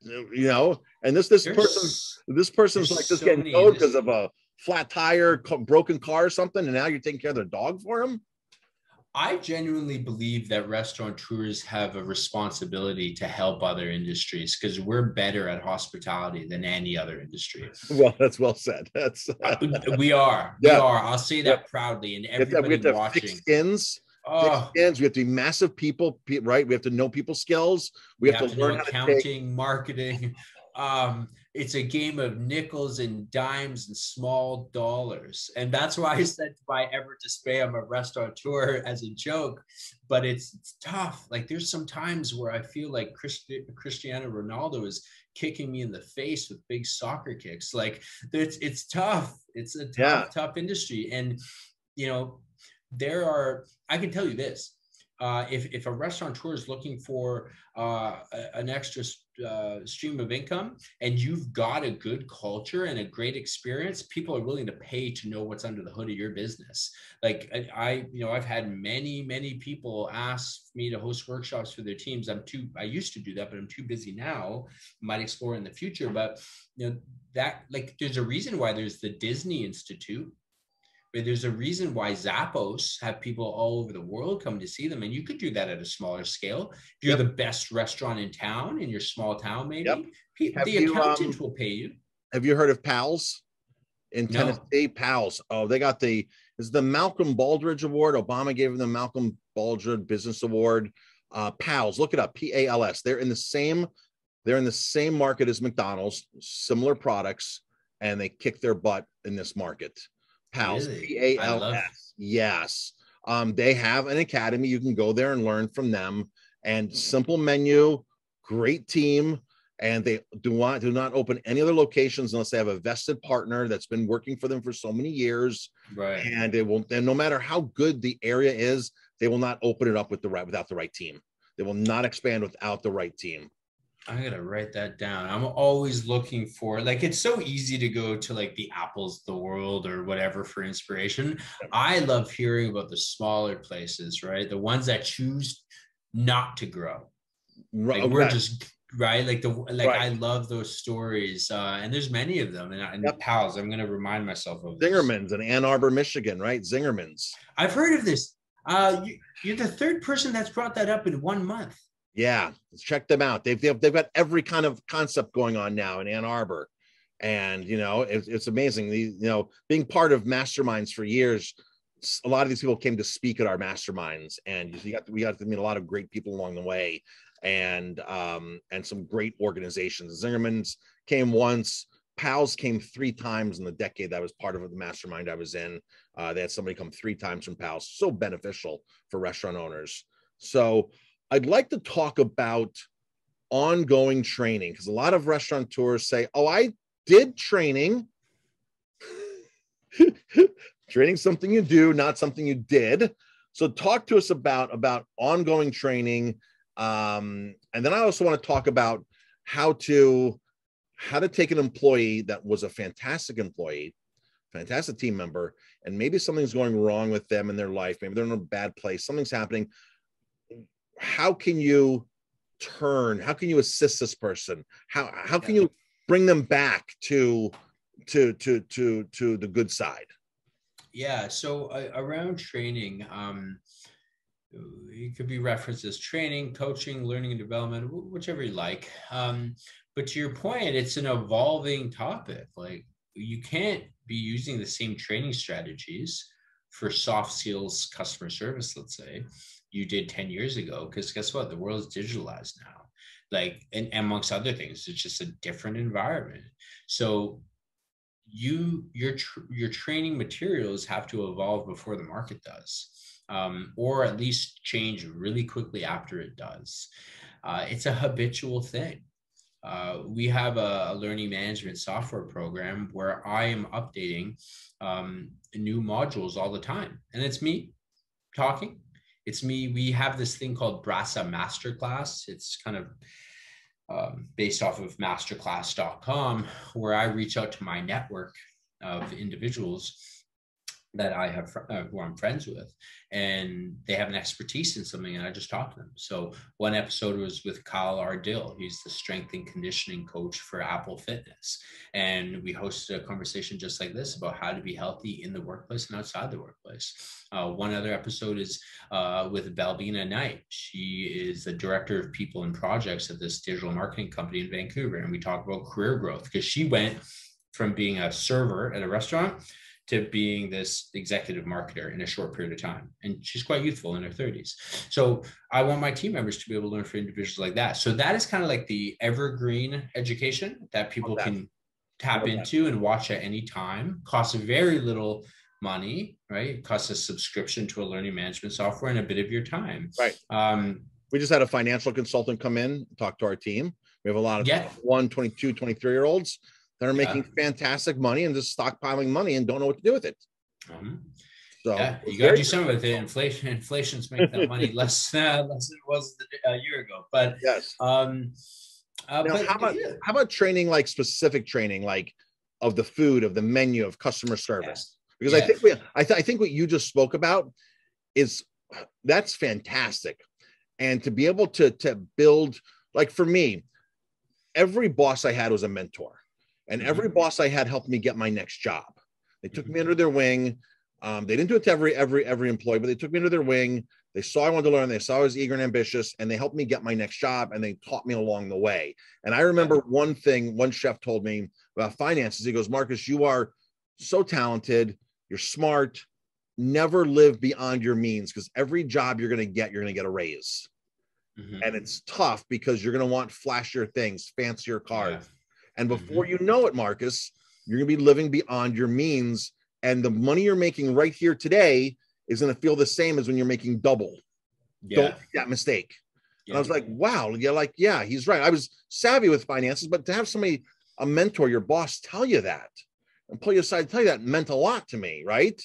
and this person's like just getting towed because of a flat tire, broken car or something. And now you're taking care of their dog for them. I genuinely believe that restaurateurs have a responsibility to help other industries, because we're better at hospitality than any other industry. Well, that's well said. That's we are. Yeah. We are. I'll say that proudly. And everybody watching. Thick skins. Oh. Thick skins. We have to be massive people, right? We have to know people skills. We have to learn accounting, marketing. It's a game of nickels and dimes and small dollars. And that's why I said, if I ever display, I'm a restaurateur as a joke, but it's tough. Like there's some times where I feel like Cristiano Ronaldo is kicking me in the face with big soccer kicks. Like it's tough. It's a tough, tough industry. And, you know, there are, I can tell you this, if a restaurateur is looking for an extra stream of income, and you've got a good culture and a great experience, people are willing to pay to know what's under the hood of your business. Like I've had many people ask me to host workshops for their teams. I used to do that, but I'm too busy now. Might explore in the future, but you know that, like, there's a reason why there's the Disney Institute. There's a reason why Zappos have people all over the world come to see them. And you could do that at a smaller scale. If you're the best restaurant in town, in your small town, maybe the accountant will pay you. Have you heard of PALS in Tennessee? PALS. Oh, they got the Malcolm Baldrige Award. Obama gave them the Malcolm Baldrige Business Award. PALS, look it up. PALS. They're in the same market as McDonald's, similar products, and they kick their butt in this market. PALS, really? PALS. Yes. They have an academy. You can go there and learn from them. And simple menu, great team. And they do not open any other locations unless they have a vested partner that's been working for them for so many years. Right. And they will, and no matter how good the area is, they will not open it up without the right team. They will not expand without the right team. I'm going to write that down. I'm always looking for, like, it's so easy to go to like the Apples of the world or whatever for inspiration. I love hearing about the smaller places, right? The ones that choose not to grow. Right. Like, we're just, right. Like I love those stories. And there's many of them, and the PALS, I'm going to remind myself of this. Zingerman's in Ann Arbor, Michigan, right? Zingerman's. I've heard of this. You're the third person that's brought that up in 1 month. Yeah, check them out. They've got every kind of concept going on now in Ann Arbor, and you know it's amazing. Being part of masterminds for years, a lot of these people came to speak at our masterminds, and we got to meet a lot of great people along the way, and some great organizations. Zingerman's came once. PALS came 3 times in the decade that I was part of the mastermind I was in. They had somebody come 3 times from PALS. So beneficial for restaurant owners. So I'd like to talk about ongoing training, because a lot of restaurateurs say, oh, I did training. Training's something you do, not something you did. So talk to us about ongoing training. And then I also want to talk about how to take an employee that was a fantastic employee, fantastic team member, and maybe something's going wrong with them in their life. Maybe they're in a bad place. Something's happening. How can you assist this person? How can you bring them back to the good side? Yeah. So around training, it could be referenced as training, coaching, learning and development, whichever you like. But to your point, it's an evolving topic. Like, you can't be using the same training strategies for soft skills, customer service, let's say, you did 10 years ago, because guess what? The world is digitalized now. Like, and amongst other things, it's just a different environment. So your training materials have to evolve before the market does, or at least change really quickly after it does. It's a habitual thing. We have a learning management software program where I am updating new modules all the time. And it's me talking. It's me. We have this thing called Brasa Masterclass. It's kind of based off of masterclass.com, where I reach out to my network of individuals that I have, who I'm friends with, and they have an expertise in something, and I just talk to them. So one episode was with Kyle Ardill. He's the strength and conditioning coach for Apple Fitness. And we hosted a conversation just like this about how to be healthy in the workplace and outside the workplace. One other episode is with Balbina Knight. She is the director of people and projects at this digital marketing company in Vancouver. And we talk about career growth, because she went from being a server at a restaurant to being this executive marketer in a short period of time. And she's quite youthful in her 30s. So I want my team members to be able to learn from individuals like that. So that is kind of like the evergreen education that people can tap into and watch at any time. Costs very little money, right? It costs a subscription to a learning management software and a bit of your time. Right. We just had a financial consultant come in, talk to our team. We have a lot of 22, 23-year-olds that are making fantastic money and just stockpiling money and don't know what to do with it. So you got to do something with it. Inflation's making that money less than it was a year ago. But yes. How about training, like specific training, like of the food, of the menu, of customer service? Because I think what you just spoke about is that's fantastic. And to be able to build, like for me, every boss I had was a mentor, and every boss I had helped me get my next job. They took me under their wing. They didn't do it to every employee, but they took me under their wing. They saw I wanted to learn. They saw I was eager and ambitious, and they helped me get my next job, and they taught me along the way. And I remember one thing, one chef told me about finances. He goes, "Marcus, you are so talented. You're smart. Never live beyond your means, because every job you're going to get a raise." And it's tough because you're going to want flashier things, fancier cars. And before you know it, Marcus, you're going to be living beyond your means. And the money you're making right here today is going to feel the same as when you're making double. Don't make that mistake. And I was like, wow. Yeah, he's right. I was savvy with finances, but to have somebody, a mentor, your boss, tell you that and pull you aside and tell you that meant a lot to me. Right.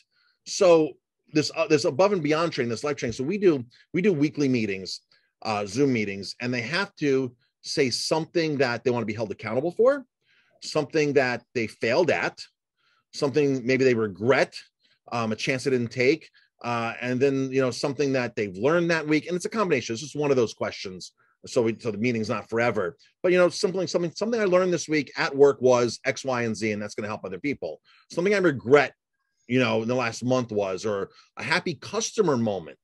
So this above and beyond training, this life training. So we do weekly meetings, Zoom meetings, and they have to say something that they want to be held accountable for, something that they failed at, something maybe they regret, a chance they didn't take, and then, you know, something that they've learned that week. And it's a combination. It's just one of those questions. So the meeting's not forever, but, you know, something I learned this week at work was X, Y, and Z, and that's going to help other people. Something I regret, you know, in the last month was, or a happy customer moment.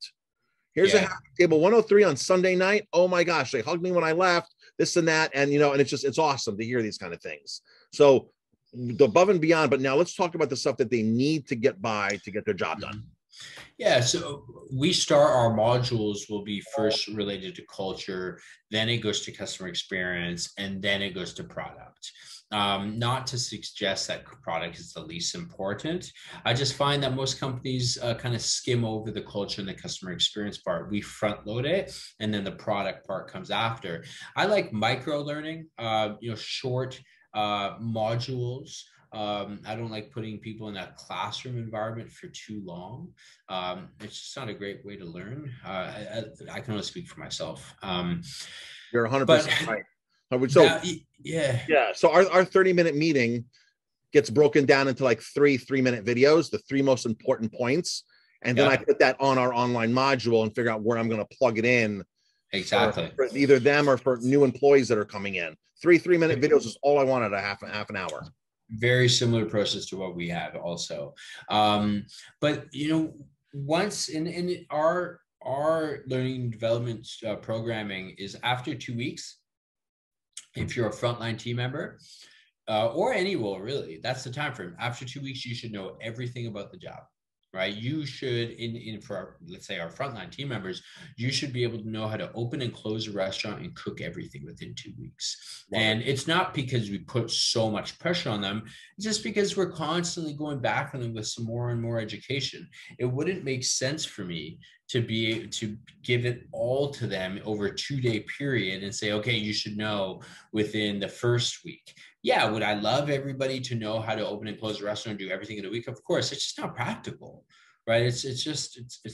Here's a happy table 103 on Sunday night. Oh my gosh, they hugged me when I left, this and that. And, you know, and it's just, it's awesome to hear these kind of things. So the above and beyond, but now let's talk about the stuff that they need to get by to get their job done. Yeah. So we start our modules will be first related to culture, then it goes to customer experience, and then it goes to product. Not to suggest that product is the least important. I just find that most companies kind of skim over the culture and the customer experience part. We front load it, and then the product part comes after. I like micro learning, you know, short modules. I don't like putting people in a classroom environment for too long. It's just not a great way to learn. I can only speak for myself. You're 100% right. So our 30-minute meeting gets broken down into like three 3-minute videos, the three most important points. And then I put that on our online module and figure out where I'm going to plug it in. Exactly. For either them or for new employees that are coming in. Three 3-minute videos is all I wanted, a half an hour. Very similar process to what we have also. But, you know, once in our learning and development programming is after 2 weeks, if you're a frontline team member or any role, really, that's the time frame. After 2 weeks, you should know everything about the job, right? You should, for let's say our frontline team members, you should be able to know how to open and close a restaurant and cook everything within 2 weeks. Wow. And it's not because we put so much pressure on them, it's just because we're constantly going back on them with some more and more education. It wouldn't make sense for me to give it all to them over a 2-day period and say, okay, you should know within the first week. Yeah, would I love everybody to know how to open and close a restaurant and do everything in a week? Of course, it's just not practical, right? It's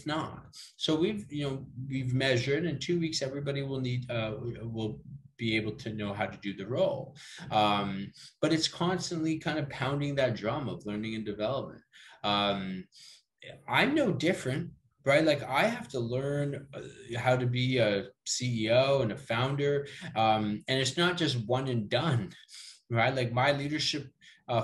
not. So we've measured in 2 weeks, everybody will be able to know how to do the role. But it's constantly kind of pounding that drum of learning and development. I'm no different. Right? Like I have to learn how to be a CEO and a founder. And it's not just one and done, right? Like my leadership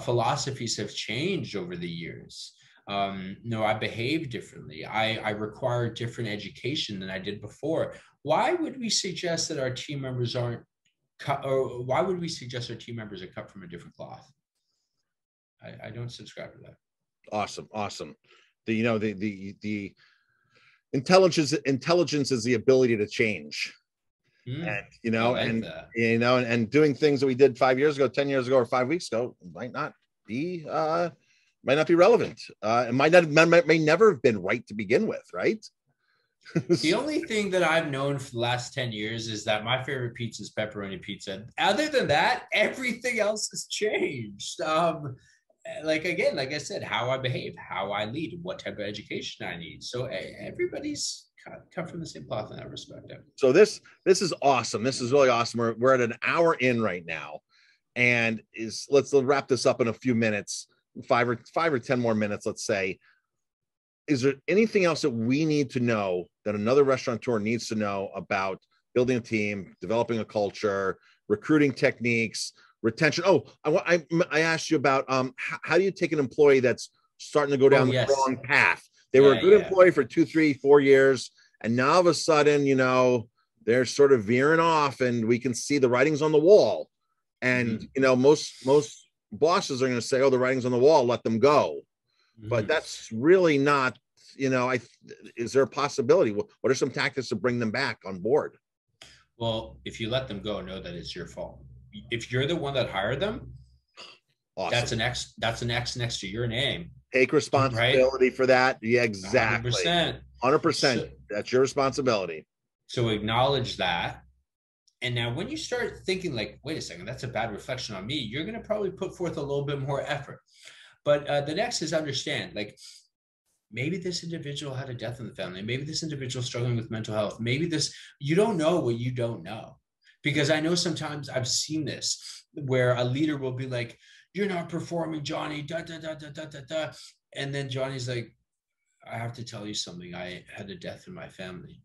philosophies have changed over the years. I behave differently. I require different education than I did before. Why would we suggest that our team members aren't cut, or why would we suggest our team members are cut from a different cloth? I don't subscribe to that. Awesome. Awesome. The intelligence is the ability to change. And, and doing things that we did 5 years ago, 10 years ago, or 5 weeks ago might not be relevant. It may never have been right to begin with. Right. The only thing that I've known for the last 10 years is that my favorite pizza is pepperoni pizza. Other than that, everything else has changed. Like I said, how I behave, how I lead, what type of education I need. So everybody's cut from the same cloth in that respect. So this is awesome. This is really awesome. We're at an hour in right now, and let's wrap this up in a few minutes, five or 10 more minutes, let's say. Is there anything else that we need to know, that another restaurateur needs to know about building a team, developing a culture, recruiting techniques, retention? Oh, I asked you about how do you take an employee that's starting to go down the wrong path? They were a good employee for 2, 3, 4 years, and now all of a sudden, they're sort of veering off, and we can see the writing's on the wall. And most bosses are going to say, "Oh, the writing's on the wall, let them go." But that's really not, is there a possibility? What are some tactics to bring them back on board? Well, if you let them go, know that it's your fault. If you're the one that hired them, awesome. That's an X next to your name. Take responsibility for that. Yeah, exactly. 100%. So, that's your responsibility. So acknowledge that. And now when you start thinking like, wait a second, that's a bad reflection on me, you're going to probably put forth a little bit more effort. But the next is understand, like, maybe this individual had a death in the family. Maybe this individual is struggling with mental health. Maybe you don't know what you don't know. Because I know sometimes I've seen this where a leader will be like, "You're not performing, Johnny, da, da, da, da, da, da, da." And then Johnny's like, "I have to tell you something. I had a death in my family."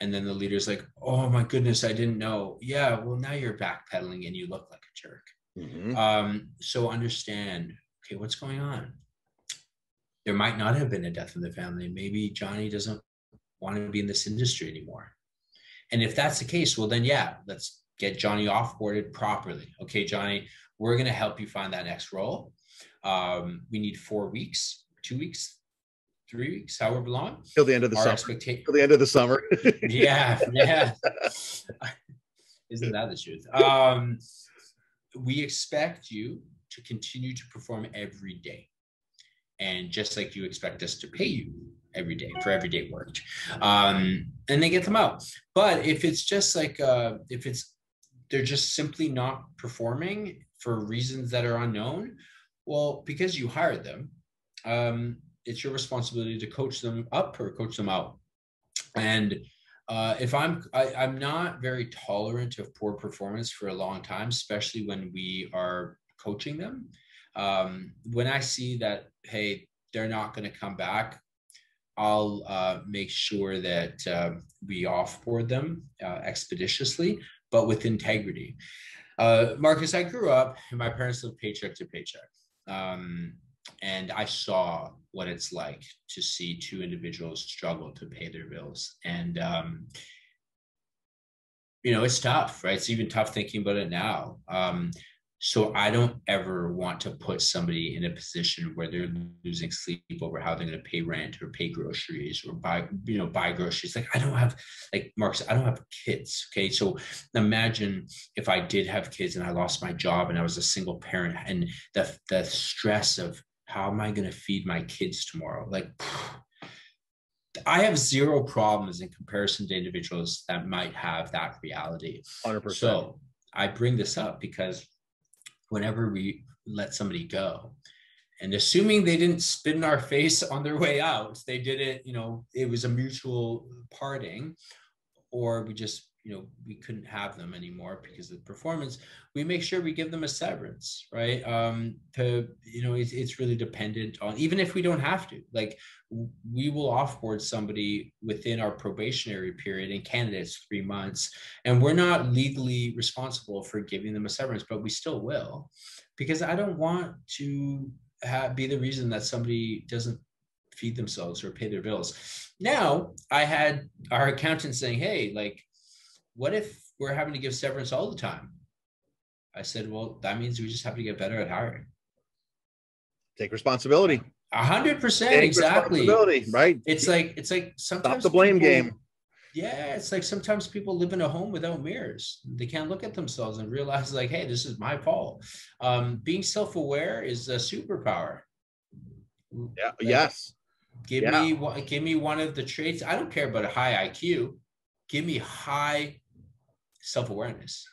And then the leader's like, "Oh my goodness, I didn't know." Yeah, well, now you're backpedaling and you look like a jerk. Mm-hmm. So understand, okay, what's going on? There might not have been a death in the family. Maybe Johnny doesn't want to be in this industry anymore. And if that's the case, well, then yeah, let's get Johnny offboarded properly. Okay, Johnny, we're going to help you find that next role. We need 4 weeks, 2 weeks, 3 weeks, however long. Till the end of the summer. Till the end of the summer. Yeah. Isn't that the truth? We expect you to continue to perform every day. And just like you expect us to pay you every day for every day worked. And they get them out. But if it's just like, they're just simply not performing for reasons that are unknown, well, because you hired them, it's your responsibility to coach them up or coach them out. And I'm not very tolerant of poor performance for a long time, especially when we are coaching them. When I see that, hey, they're not going to come back, I'll make sure that we offboard them expeditiously, but with integrity. Marcus, I grew up and my parents lived paycheck to paycheck. And I saw what it's like to see two individuals struggle to pay their bills. And, it's tough, right? It's even tough thinking about it now. So I don't ever want to put somebody in a position where they're losing sleep over how they're going to pay rent or pay groceries or buy groceries. Like, I don't have, like Marcus, I don't have kids. Okay. So imagine if I did have kids and I lost my job and I was a single parent, and the stress of how am I going to feed my kids tomorrow? Like, I have zero problems in comparison to individuals that might have that reality. 100%. So I bring this up because whenever we let somebody go, and assuming they didn't spit in our face on their way out, they did it, it was a mutual parting, or we just, we couldn't have them anymore because of the performance, we make sure we give them a severance, right? It's really dependent on, even if we don't have to, like, we will offboard somebody within our probationary period. In Canada, it's 3 months, and we're not legally responsible for giving them a severance, but we still will, because I don't want to be the reason that somebody doesn't feed themselves or pay their bills. Now, I had our accountant saying, "Hey, like, what if we're having to give severance all the time?" I said, "Well, that means we just have to get better at hiring." Take responsibility. 100%, exactly. Right? It's like sometimes stop the blame game. Yeah, it's like sometimes people live in a home without mirrors. They can't look at themselves and realize, like, hey, this is my fault. Being self-aware is a superpower. Yeah. Like, yes. Give me one of the traits. I don't care about a high IQ. Give me high self-awareness.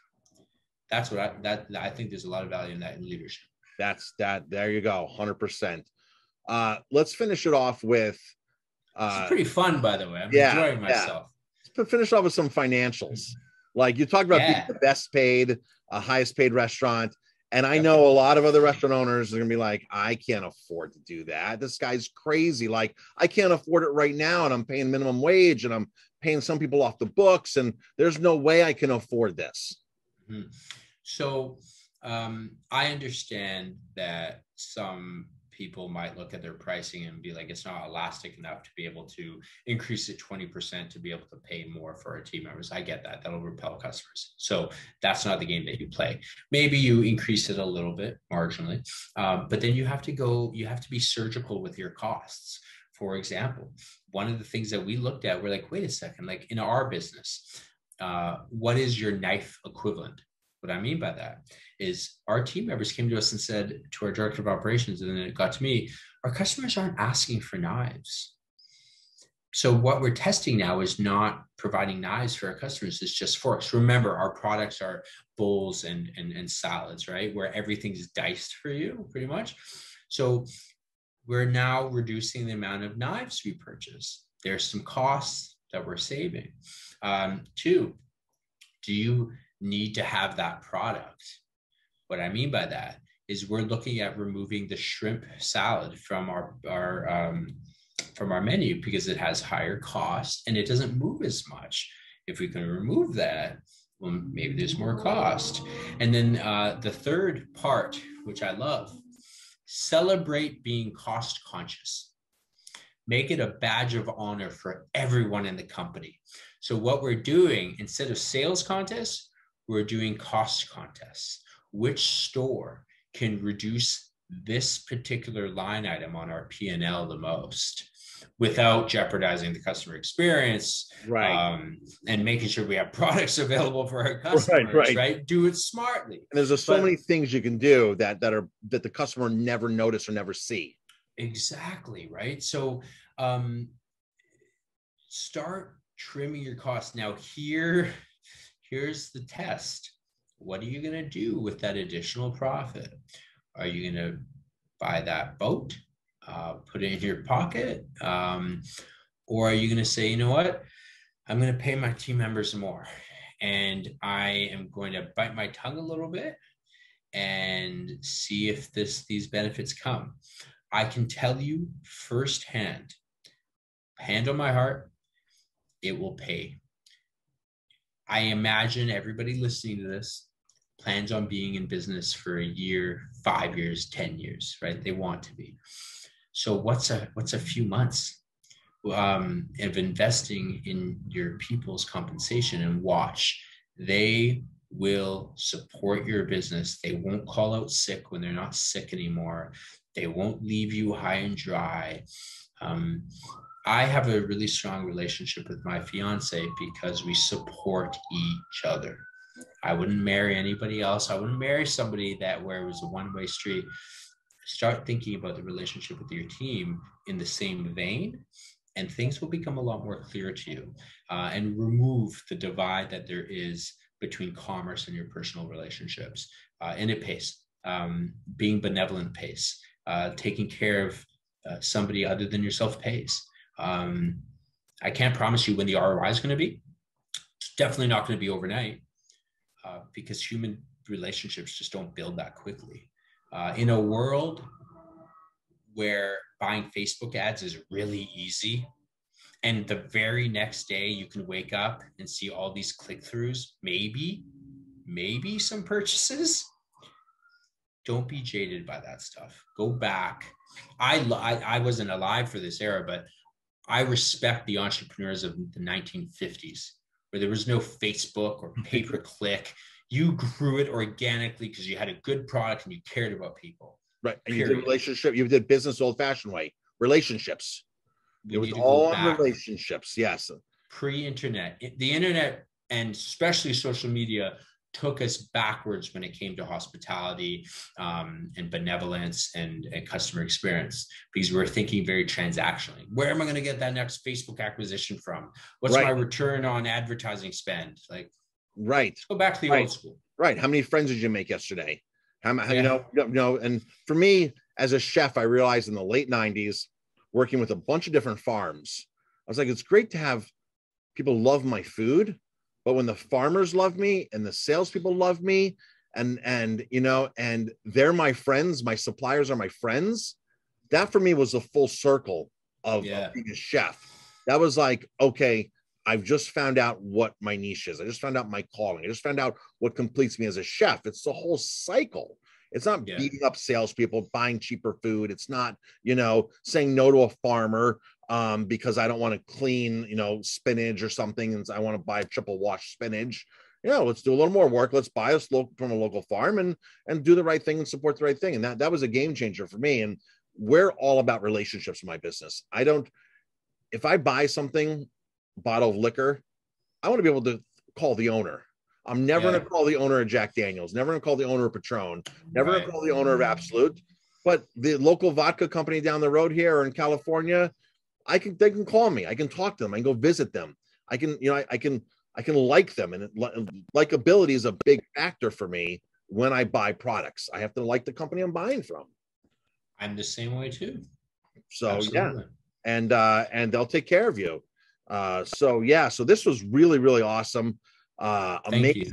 That's what I think there's a lot of value in that in leadership. That's that. There you go. 100%. Let's finish it off with. It's pretty fun, by the way. I'm enjoying myself. Yeah. To finish off with some financials, like you talked about being the best paid, highest paid restaurant. And I know a lot of other restaurant owners are going to be like, I can't afford to do that. This guy's crazy. Like I can't afford it right now. And I'm paying minimum wage and I'm paying some people off the books and there's no way I can afford this. Mm-hmm. So I understand that some people might look at their pricing and be like, it's not elastic enough to be able to increase it 20% to be able to pay more for our team members. I get that. That'll repel customers. So that's not the game that you play. Maybe you increase it a little bit marginally, but then you have to be surgical with your costs. For example, one of the things that we looked at, we're like, wait a second, like in our business, what is your knife equivalent? What I mean by that is our team members came to us and said to our director of operations, and then it got to me, our customers aren't asking for knives. So what we're testing now is not providing knives for our customers. It's just forks. Remember, our products are bowls and salads, right? Where everything's diced for you pretty much. So we're now reducing the amount of knives we purchase. There's some costs that we're saving. Two, do you need to have that product? What I mean by that is we're looking at removing the shrimp salad from our menu because it has higher cost and it doesn't move as much. If we can remove that, well, maybe there's more cost. And then the third part, which I love, celebrate being cost conscious. Make it a badge of honor for everyone in the company. So what we're doing, instead of sales contests, we're doing cost contests. Which store can reduce this particular line item on our P&L the most without jeopardizing the customer experience, right? And making sure we have products available for our customers, right? Do it smartly. And there's so many things you can do that the customer never notice or never see. Exactly, right? So start trimming your costs. Now here's the test. What are you going to do with that additional profit? Are you going to buy that boat, put it in your pocket? Or are you going to say, you know what? I'm going to pay my team members more and I am going to bite my tongue a little bit and see if these benefits come. I can tell you firsthand, hand on my heart, it will pay. I imagine everybody listening to this plans on being in business for a year, 5 years, 10 years, right? They want to be. So what's a few months of investing in your people's compensation, and watch, they will support your business. They won't call out sick when they're not sick anymore. They won't leave you high and dry. I have a really strong relationship with my fiance because we support each other. I wouldn't marry anybody else. I wouldn't marry somebody where it was a one-way street. Start thinking about the relationship with your team in the same vein, and things will become a lot more clear to you, and remove the divide that there is between commerce and your personal relationships. And it pays, being benevolent pays, taking care of somebody other than yourself pays. I can't promise you when the ROI is going to be. It's definitely not going to be overnight, because human relationships just don't build that quickly. In a world where buying Facebook ads is really easy, and the very next day you can wake up and see all these click-throughs, maybe some purchases. Don't be jaded by that stuff. Go back. I wasn't alive for this era, but I respect the entrepreneurs of the 1950s, where there was no Facebook or pay-per-click. You grew it organically because you had a good product and you cared about people. Right. And you did relationship. You did business old fashioned way. Relationships. It was all on relationships. Yes. Pre-internet. The internet and especially social media took us backwards when it came to hospitality and benevolence and customer experience, because we're thinking very transactionally. Where am I going to get that next Facebook acquisition from? What's my return on advertising spend? Like, let's go back to the old school. Right. How many friends did you make yesterday? How you know, and for me as a chef, I realized in the late 90s, working with a bunch of different farms, I was like, it's great to have people love my food, but when the farmers love me and the salespeople love me and you know, and they're my friends, my suppliers are my friends. That for me was the full circle of being a chef. That was like, okay, I've just found out what my niche is. I just found out my calling. I just found out what completes me as a chef. It's the whole cycle. It's not beating up salespeople, buying cheaper food. It's not, you know, saying no to a farmer because I don't want to clean, you know, spinach or something, and I want to buy triple wash spinach. You know, let's do a little more work. Let's buy us from a local farm and do the right thing and support the right thing. And that was a game changer for me. And we're all about relationships in my business. I don't, if I buy something, bottle of liquor, I want to be able to call the owner. I'm never going to call the owner of Jack Daniels, never going to call the owner of Patron, never going to call the owner of Absolut. But the local vodka company down the road here or in California, they can call me. I can talk to them. I can go visit them. I can, you know, I can like them. And likability is a big factor for me when I buy products. I have to like the company I'm buying from. I'm the same way too. So absolutely. And they'll take care of you. So this was really, really awesome. Amazing.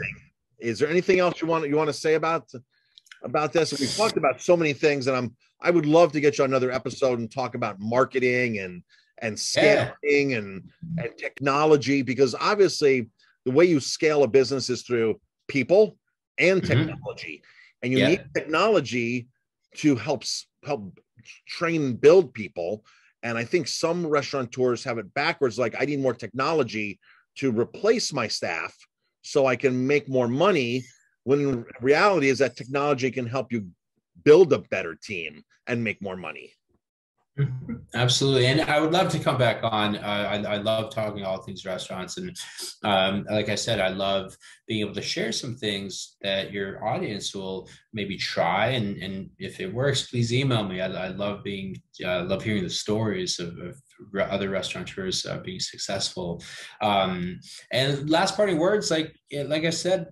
Is there anything else you want to say about this? We've talked about so many things, and I would love to get you on another episode and talk about marketing and scaling and technology, because obviously the way you scale a business is through people and technology, and you need technology to help train and build people. And I think some restaurateurs have it backwards. Like, I need more technology to replace my staff so I can make more money, when reality is that technology can help you build a better team and make more money. Absolutely. And I would love to come back on. I love talking all things restaurants. And like I said, I love being able to share some things that your audience will maybe try. And if it works, please email me. I love hearing the stories of other restaurateurs being successful. And last parting words, like I said,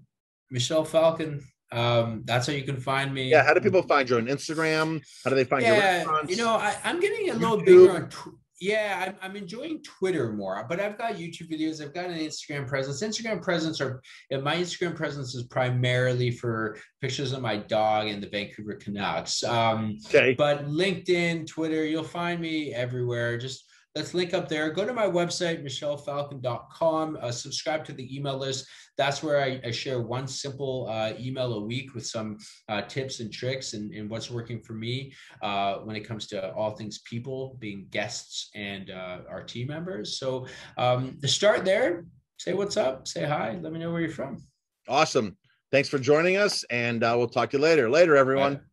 Michel Falcone. That's how you can find me. How do people find you on Instagram? How do they find your restaurants? You know, I'm getting a little bigger on I'm enjoying Twitter more, but I've got YouTube videos, I've got an Instagram presence. My Instagram presence is primarily for pictures of my dog and the Vancouver Canucks. But LinkedIn, Twitter, you'll find me everywhere. Just let's link up there. Go to my website, michelfalcone.com. Subscribe to the email list. That's where I share one simple email a week with some tips and tricks and what's working for me when it comes to all things people, being guests and our team members. So start there. Say what's up. Say hi. Let me know where you're from. Awesome. Thanks for joining us. And we'll talk to you later. Later, everyone.